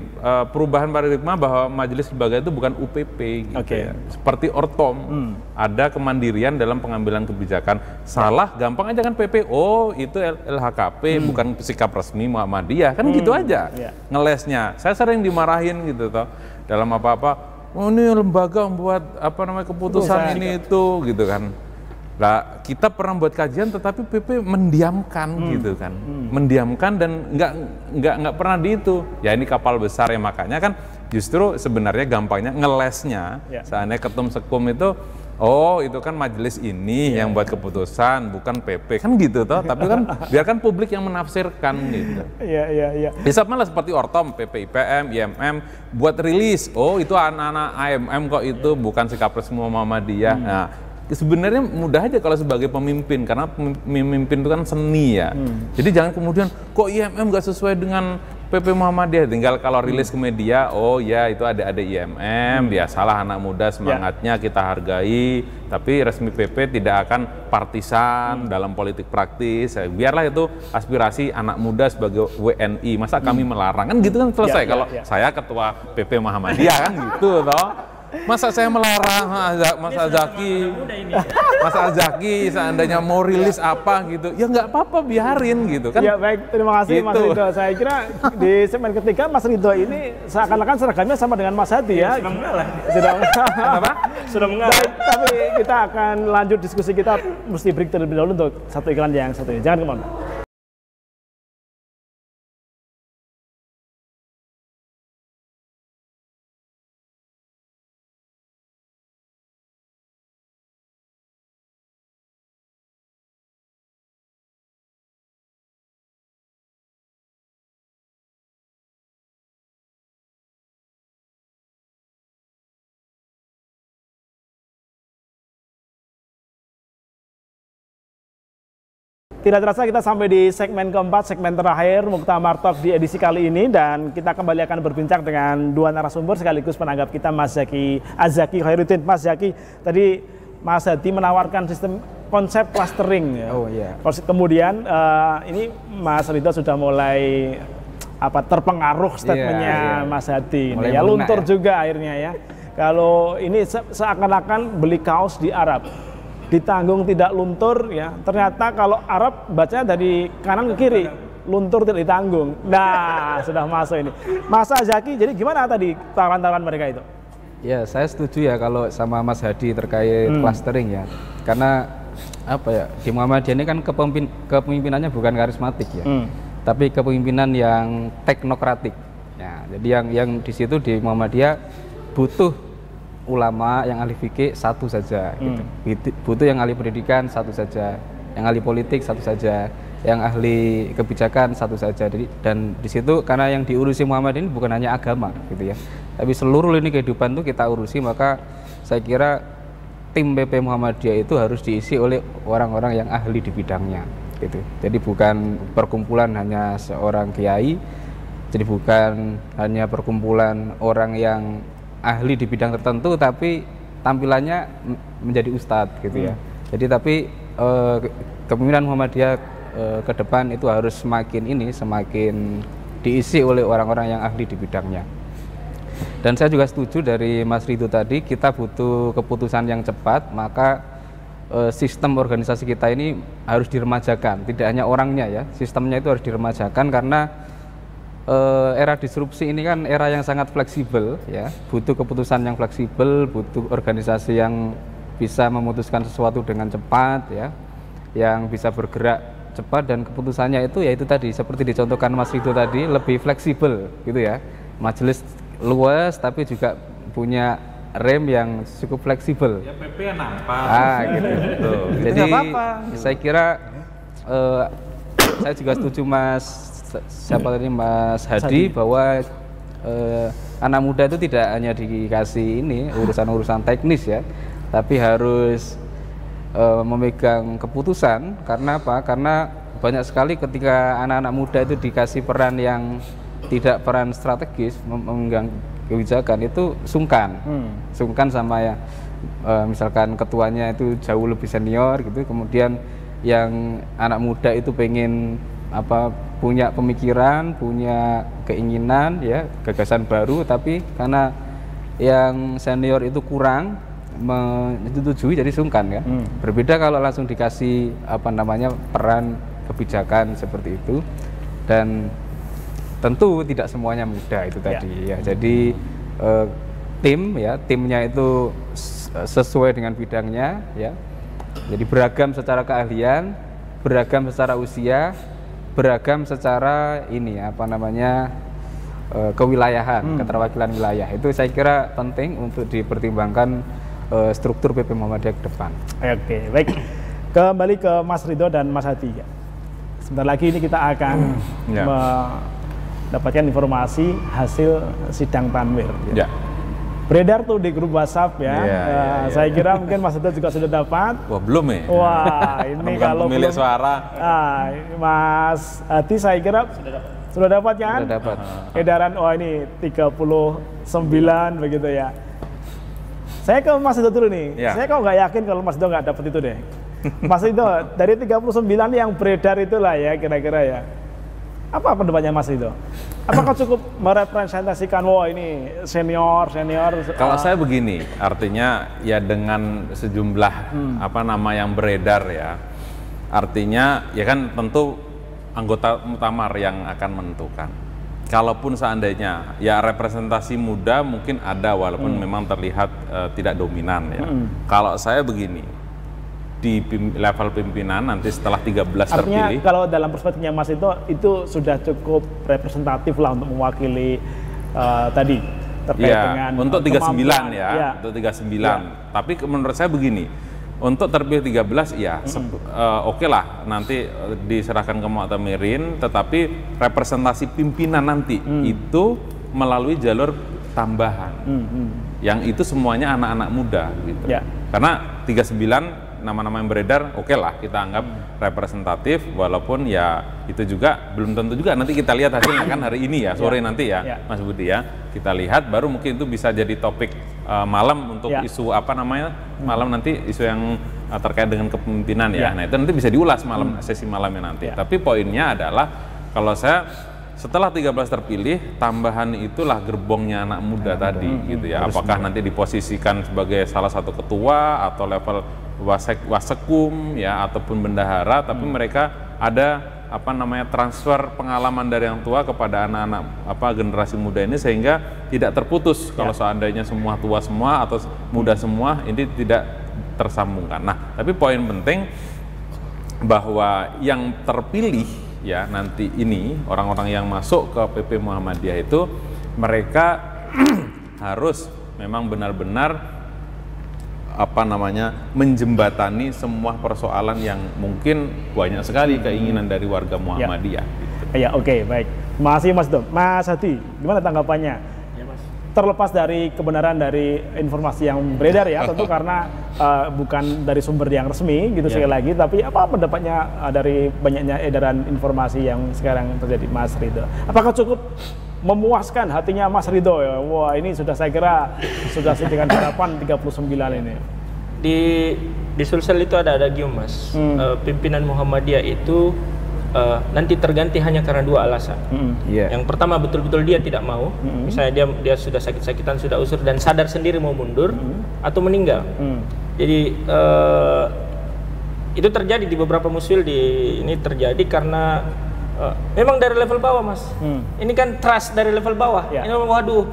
perubahan paradigma bahwa majelis lembaga itu bukan U P P gitu. Okay. Ya. Seperti ortom, hmm. ada kemandirian dalam pengambilan kebijakan. Salah, gampang aja kan P P, oh itu L H K P hmm. bukan sikap resmi Muhammadiyah kan. Hmm. Gitu aja yeah. ngelesnya. Saya sering dimarahin gitu toh dalam apa-apa, oh ini lembaga membuat apa namanya keputusan ini juga. Itu gitu kan. Nah, kita pernah buat kajian tetapi P P mendiamkan hmm. gitu kan, hmm. mendiamkan dan nggak nggak nggak pernah di itu. Ya ini kapal besar ya, makanya kan justru sebenarnya gampangnya ngelesnya. Yeah. Seandainya ketum sekum itu, oh itu kan majelis ini yeah. yang buat keputusan, bukan P P kan gitu toh. Tapi kan biarkan publik yang menafsirkan gitu. Iya iya iya. Bisa malah seperti ortom, P P I P M, I M M buat rilis. Oh itu anak-anak I M M kok itu yeah. bukan sikap resmi Muhammadiyah. Hmm. Nah sebenarnya mudah aja kalau sebagai pemimpin, karena pemimpin itu kan seni ya. Hmm. Jadi jangan kemudian kok I M M nggak sesuai dengan P P Muhammadiyah, tinggal kalau rilis ke media, oh ya itu ada-ada I M M, hmm. biasalah anak muda semangatnya ya. Kita hargai, tapi resmi P P tidak akan partisan hmm. dalam politik praktis, biarlah itu aspirasi anak muda sebagai W N I, masa hmm. kami melarang, kan gitu kan selesai, ya, ya, kalau ya. Saya ketua P P Muhammadiyah kan gitu toh. Masa saya melarang Mas Azaki, Mas Azaki seandainya mau rilis apa gitu, ya nggak apa-apa biarin gitu kan. Ya baik, terima kasih gitu. Mas Ridho, saya kira di segmen ketiga Mas Ridho ini seakan-akan seragamnya sama dengan Mas Hadi ya. Sudah mengalah. Sudah mengalah. Sudah mengalah. Tapi kita akan lanjut diskusi kita, mesti break terlebih dahulu untuk satu iklan yang satu ini. Jangan kemana. Tidak terasa kita sampai di segmen keempat, segmen terakhir Muktamar Talk di edisi kali ini, dan kita kembali akan berbincang dengan dua narasumber sekaligus penanggap kita Mas Azaki, Azaki Khairuddin. Mas Azaki, tadi Mas Hadi menawarkan sistem konsep clustering. Oh iya. Yeah. Kemudian uh, ini Mas Ridho sudah mulai apa terpengaruh statementnya yeah, yeah. Mas Hadi. Mulai ya luntur ya. Juga akhirnya ya. Kalau ini se seakan-akan beli kaos di Arab, ditanggung tidak luntur ya, ternyata kalau Arab bacanya dari kanan ke kiri, luntur tidak ditanggung. Nah sudah masuk ini Mas Azaki, jadi gimana tadi tawaran-tawaran mereka itu? Ya saya setuju ya kalau sama Mas Hadi terkait hmm. clustering ya, karena apa ya, di Muhammadiyah ini kan kepemimpin, kepemimpinannya bukan karismatik ya, hmm. tapi kepemimpinan yang teknokratik ya. Jadi yang yang di situ di Muhammadiyah butuh ulama yang ahli fikih satu saja, hmm. gitu. Butuh yang ahli pendidikan satu saja, yang ahli politik satu saja, yang ahli kebijakan satu saja. Jadi, dan di situ karena yang diurusi Muhammad ini bukan hanya agama, gitu ya, tapi seluruh lini kehidupan itu kita urusi. Maka saya kira tim P P Muhammadiyah itu harus diisi oleh orang-orang yang ahli di bidangnya, gitu. Jadi bukan perkumpulan hanya seorang kiai, jadi bukan hanya perkumpulan orang yang ahli di bidang tertentu tapi tampilannya menjadi ustadz gitu hmm. ya. Jadi tapi e, kepemimpinan Muhammadiyah e, ke depan itu harus semakin ini semakin diisi oleh orang-orang yang ahli di bidangnya. Dan saya juga setuju dari Mas Ridho tadi, kita butuh keputusan yang cepat, maka e, sistem organisasi kita ini harus diremajakan, tidak hanya orangnya ya, sistemnya itu harus diremajakan, karena era disrupsi ini kan era yang sangat fleksibel ya, butuh keputusan yang fleksibel, butuh organisasi yang bisa memutuskan sesuatu dengan cepat ya, yang bisa bergerak cepat, dan keputusannya itu yaitu tadi seperti dicontohkan Mas Ridho tadi, lebih fleksibel gitu ya. Majelis luas tapi juga punya rem yang cukup fleksibel. Ya P P nampak. Ah gitu. gitu. Jadi apa-apa. Saya kira uh, saya juga setuju Mas siapa tadi Mas Hadi bahwa uh, anak muda itu tidak hanya dikasih ini urusan-urusan teknis ya, tapi harus uh, memegang keputusan. Karena apa? Karena banyak sekali ketika anak-anak muda itu dikasih peran yang tidak peran strategis memegang kebijakan itu sungkan, hmm. sungkan sama ya uh, misalkan ketuanya itu jauh lebih senior gitu, kemudian yang anak muda itu pengen apa punya pemikiran, punya keinginan ya, gagasan baru, tapi karena yang senior itu kurang menyetujui jadi sungkan ya. Hmm. Berbeda kalau langsung dikasih apa namanya peran kebijakan seperti itu, dan tentu tidak semuanya muda itu ya. Tadi ya. Jadi eh, tim ya, timnya itu sesuai dengan bidangnya ya. Jadi beragam secara keahlian, beragam secara usia, beragam secara ini apa namanya e, kewilayahan, hmm. keterwakilan wilayah. Itu saya kira penting untuk dipertimbangkan e, struktur P P Muhammadiyah ke depan. Oke, baik. Kembali ke Mas Ridho dan Mas Hadi. Sebentar lagi ini kita akan hmm. ya. mendapatkan informasi hasil sidang tanwir. Ya. Beredar tuh di grup WhatsApp ya. Yeah, uh, yeah, saya yeah. kira mungkin Mas Ridho juga sudah dapat. Wah belum ya. Wah ini kalau pemilik belum, suara. Uh, Mas Hadi saya kira sudah dapat, sudah dapat kan? Sudah dapat. Edaran oh ini tiga puluh sembilan begitu ya. Saya ke Mas Ridho dulu nih. Yeah. Saya kok nggak yakin kalau Mas Ridho nggak dapat itu deh. Mas Ridho dari tiga puluh sembilan yang beredar itulah ya kira-kira ya. Apa pendapatnya Mas Ridho? Apakah cukup merepresentasikan, wah ini senior, senior? Kalau uh, saya begini, artinya ya dengan sejumlah hmm. apa nama yang beredar ya, artinya ya kan tentu anggota muktamar yang akan menentukan. Kalaupun seandainya ya representasi muda mungkin ada walaupun hmm. memang terlihat uh, tidak dominan ya. Hmm. Kalau saya begini, di level pimpinan nanti setelah tiga belas artinya, terpilih. Kalau dalam perspektifnya Mas itu itu sudah cukup representatif lah untuk mewakili uh, tadi terkait ya, dengan untuk tiga puluh sembilan ya, ya, untuk tiga puluh sembilan. Ya. Tapi menurut saya begini, untuk terpilih tiga belas ya mm -hmm. uh, oke okay lah nanti diserahkan ke muktamarin, tetapi representasi pimpinan nanti mm. itu melalui jalur tambahan. Mm -hmm. Yang itu semuanya anak-anak muda gitu. Ya. Karena tiga puluh sembilan nama-nama yang beredar, oke okay lah kita anggap representatif, walaupun ya itu juga belum tentu juga, nanti kita lihat hasilnya kan hari ini ya, sore ya, nanti ya, ya Mas Budi ya, kita lihat baru mungkin itu bisa jadi topik uh, malam untuk ya. isu apa namanya, hmm. malam nanti isu yang uh, terkait dengan kepemimpinan ya. ya, nah itu nanti bisa diulas malam, hmm. sesi malamnya nanti, ya. Tapi poinnya adalah kalau saya setelah tiga belas terpilih, tambahan itulah gerbongnya anak muda anak tadi muda. gitu ya, Terus apakah muda. nanti diposisikan sebagai salah satu ketua atau level Wasek, wasekum ya ataupun bendahara, tapi hmm. mereka ada apa namanya transfer pengalaman dari yang tua kepada anak-anak apa generasi muda ini sehingga tidak terputus ya. Kalau seandainya semua tua semua atau muda semua ini tidak tersambungkan. Nah, tapi poin penting bahwa yang terpilih ya nanti ini orang-orang yang masuk ke P P Muhammadiyah itu mereka harus memang benar-benar apa namanya menjembatani semua persoalan yang mungkin banyak sekali keinginan dari warga Muhammadiyah. Ya, ya oke okay, baik. Masih Mas Dom, Mas Hadi, gimana tanggapannya? Ya, Mas. Terlepas dari kebenaran dari informasi yang beredar ya, tentu karena uh, bukan dari sumber yang resmi gitu ya. Sekali lagi, tapi apa pendapatnya uh, dari banyaknya edaran informasi yang sekarang terjadi, Mas Ridho? Apakah cukup memuaskan hatinya Mas Ridho ya? Wah ini sudah saya kira sudah dengan harapan tiga puluh sembilan ini. Di di Sulsel itu ada ada gium Mas. Hmm. E, pimpinan Muhammadiyah itu e, nanti terganti hanya karena dua alasan. Hmm. Yeah. Yang pertama betul-betul dia tidak mau, hmm. misalnya dia dia sudah sakit-sakitan, sudah usur dan sadar sendiri mau mundur hmm. atau meninggal. Hmm. Jadi e, itu terjadi di beberapa musyil di ini terjadi karena Uh, memang dari level bawah Mas, hmm. ini kan trust dari level bawah. Ya. Ini waduh,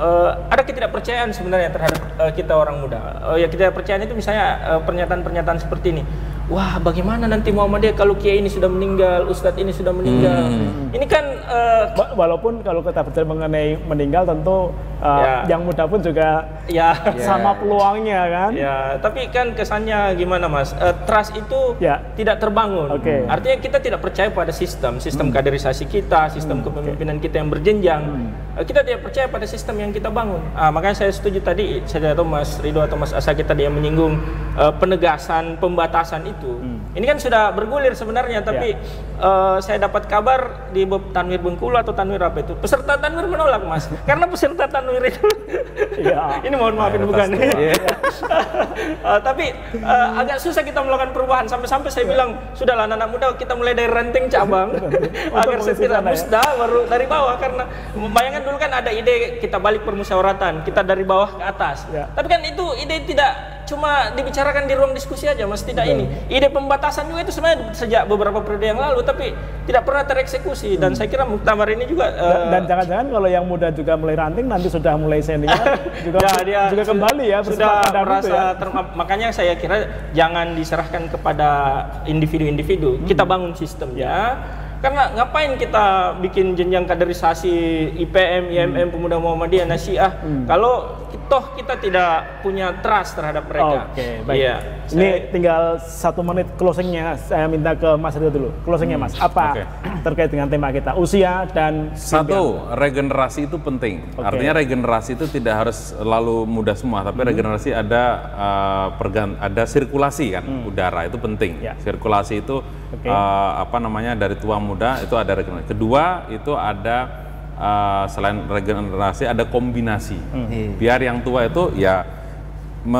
uh, ada ketidakpercayaan sebenarnya terhadap uh, kita orang muda. Uh, ya ketidakpercayaan itu misalnya pernyataan-pernyataan uh, seperti ini. wah bagaimana nanti Muhammadiyah kalau kiai ini sudah meninggal, ustadz ini sudah meninggal. Hmm. Ini kan uh, walaupun kalau kita bicara mengenai meninggal tentu uh, ya. yang muda pun juga ya sama peluangnya kan. Ya, tapi kan kesannya gimana Mas? Uh, trust itu ya. tidak terbangun. Okay. Artinya kita tidak percaya pada sistem, sistem hmm. kaderisasi kita, sistem hmm. kepemimpinan okay. kita yang berjenjang. Hmm. Uh, kita tidak percaya pada sistem yang kita bangun. Uh, makanya saya setuju tadi, saya tahu Mas Ridho atau Mas Azaki tadi yang menyinggung uh, penegasan pembatasan itu. Hmm. Ini kan sudah bergulir sebenarnya, tapi yeah. uh, saya dapat kabar di Tanwir Bengkulu atau Tanwir apa itu, peserta Tanwir menolak Mas, karena peserta Tanwir itu, yeah. ini mohon maafin yeah, bukan, yeah. uh, tapi uh, agak susah kita melakukan perubahan, sampai-sampai saya yeah. bilang, sudahlah anak-anak muda kita mulai dari ranting cabang, agar setidak musda ya. baru dari bawah, karena bayangkan dulu kan ada ide kita balik permusyawaratan, kita dari bawah ke atas, yeah. tapi kan itu ide tidak cuma dibicarakan di ruang diskusi aja Mas, tidak Betul. ini ide pembatasan juga itu sebenarnya sejak beberapa periode yang lalu tapi tidak pernah tereksekusi. hmm. Dan saya kira muktamar ini juga uh... dan jangan-jangan kalau yang muda juga mulai ranting nanti sudah mulai senior juga, ya, dia juga kembali ya sudah merasa ya. Makanya saya kira jangan diserahkan kepada individu-individu, hmm. kita bangun sistemnya. Karena ngapain kita bikin jenjang kaderisasi I P M, I M M, hmm. Pemuda Muhammadiyah, Nasyiah hmm. kalau toh kita tidak punya trust terhadap mereka. Oke, okay, baik. Iya, saya... Ini tinggal satu menit closingnya, saya minta ke Mas Ridho dulu. Closingnya Mas, apa okay. terkait dengan tema kita? Usia dan... Satu, simpian. Regenerasi itu penting. Okay. Artinya regenerasi itu tidak harus lalu muda semua, tapi hmm. regenerasi ada uh, pergan ada sirkulasi kan, hmm. udara itu penting. Ya. Sirkulasi itu okay. uh, apa namanya dari tua muda itu ada regenerasi. Kedua itu ada Uh, selain regenerasi ada kombinasi, hmm. biar yang tua itu ya me,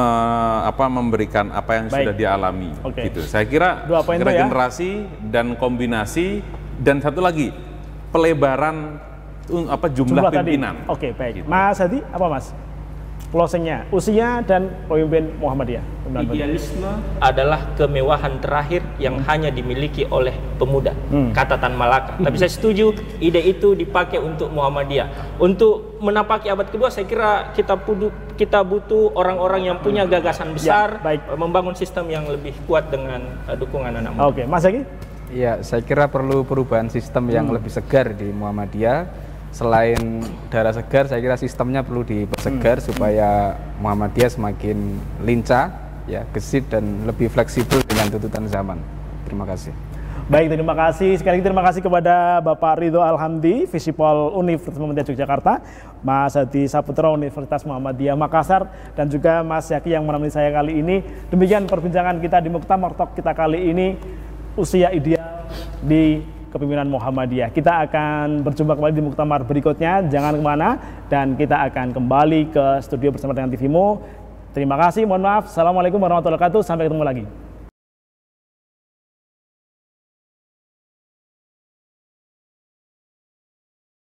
apa memberikan apa yang Baik. sudah dialami okay. gitu. Saya kira regenerasi ya. dan kombinasi dan satu lagi pelebaran uh, apa jumlah, jumlah pimpinan. Oke okay, baik. Gitu. Mas Hadi apa Mas? Closingnya usia dan pemimpin Muhammadiyah. Idealisme adalah kemewahan terakhir yang hmm. hanya dimiliki oleh pemuda, hmm. kata Tan Malaka. Tapi saya setuju ide itu dipakai untuk Muhammadiyah. Untuk menapaki abad kedua saya kira kita, pudu, kita butuh orang-orang yang punya gagasan besar, ya, baik. membangun sistem yang lebih kuat dengan uh, dukungan anak muda. Oke, Mas Azaki? Iya, saya kira perlu perubahan sistem yang hmm. lebih segar di Muhammadiyah. Selain darah segar, saya kira sistemnya perlu dipersegar hmm. supaya Muhammadiyah semakin lincah, ya, gesit dan lebih fleksibel dengan tuntutan zaman. Terima kasih. Baik, terima kasih. Sekali lagi terima kasih kepada Bapak Ridho Alhamdi, Fisipol Universitas Muhammadiyah Yogyakarta, Mas Hadi Saputro Universitas Muhammadiyah Makassar, dan juga Mas Yaki yang menemani saya kali ini. Demikian perbincangan kita di Muktamar Talk kita kali ini, usia ideal di kepemimpinan Muhammadiyah. Kita akan berjumpa kembali di Muktamar berikutnya, jangan kemana, dan kita akan kembali ke studio bersama dengan T V M U. Terima kasih, mohon maaf. Assalamualaikum warahmatullahi wabarakatuh, sampai ketemu lagi.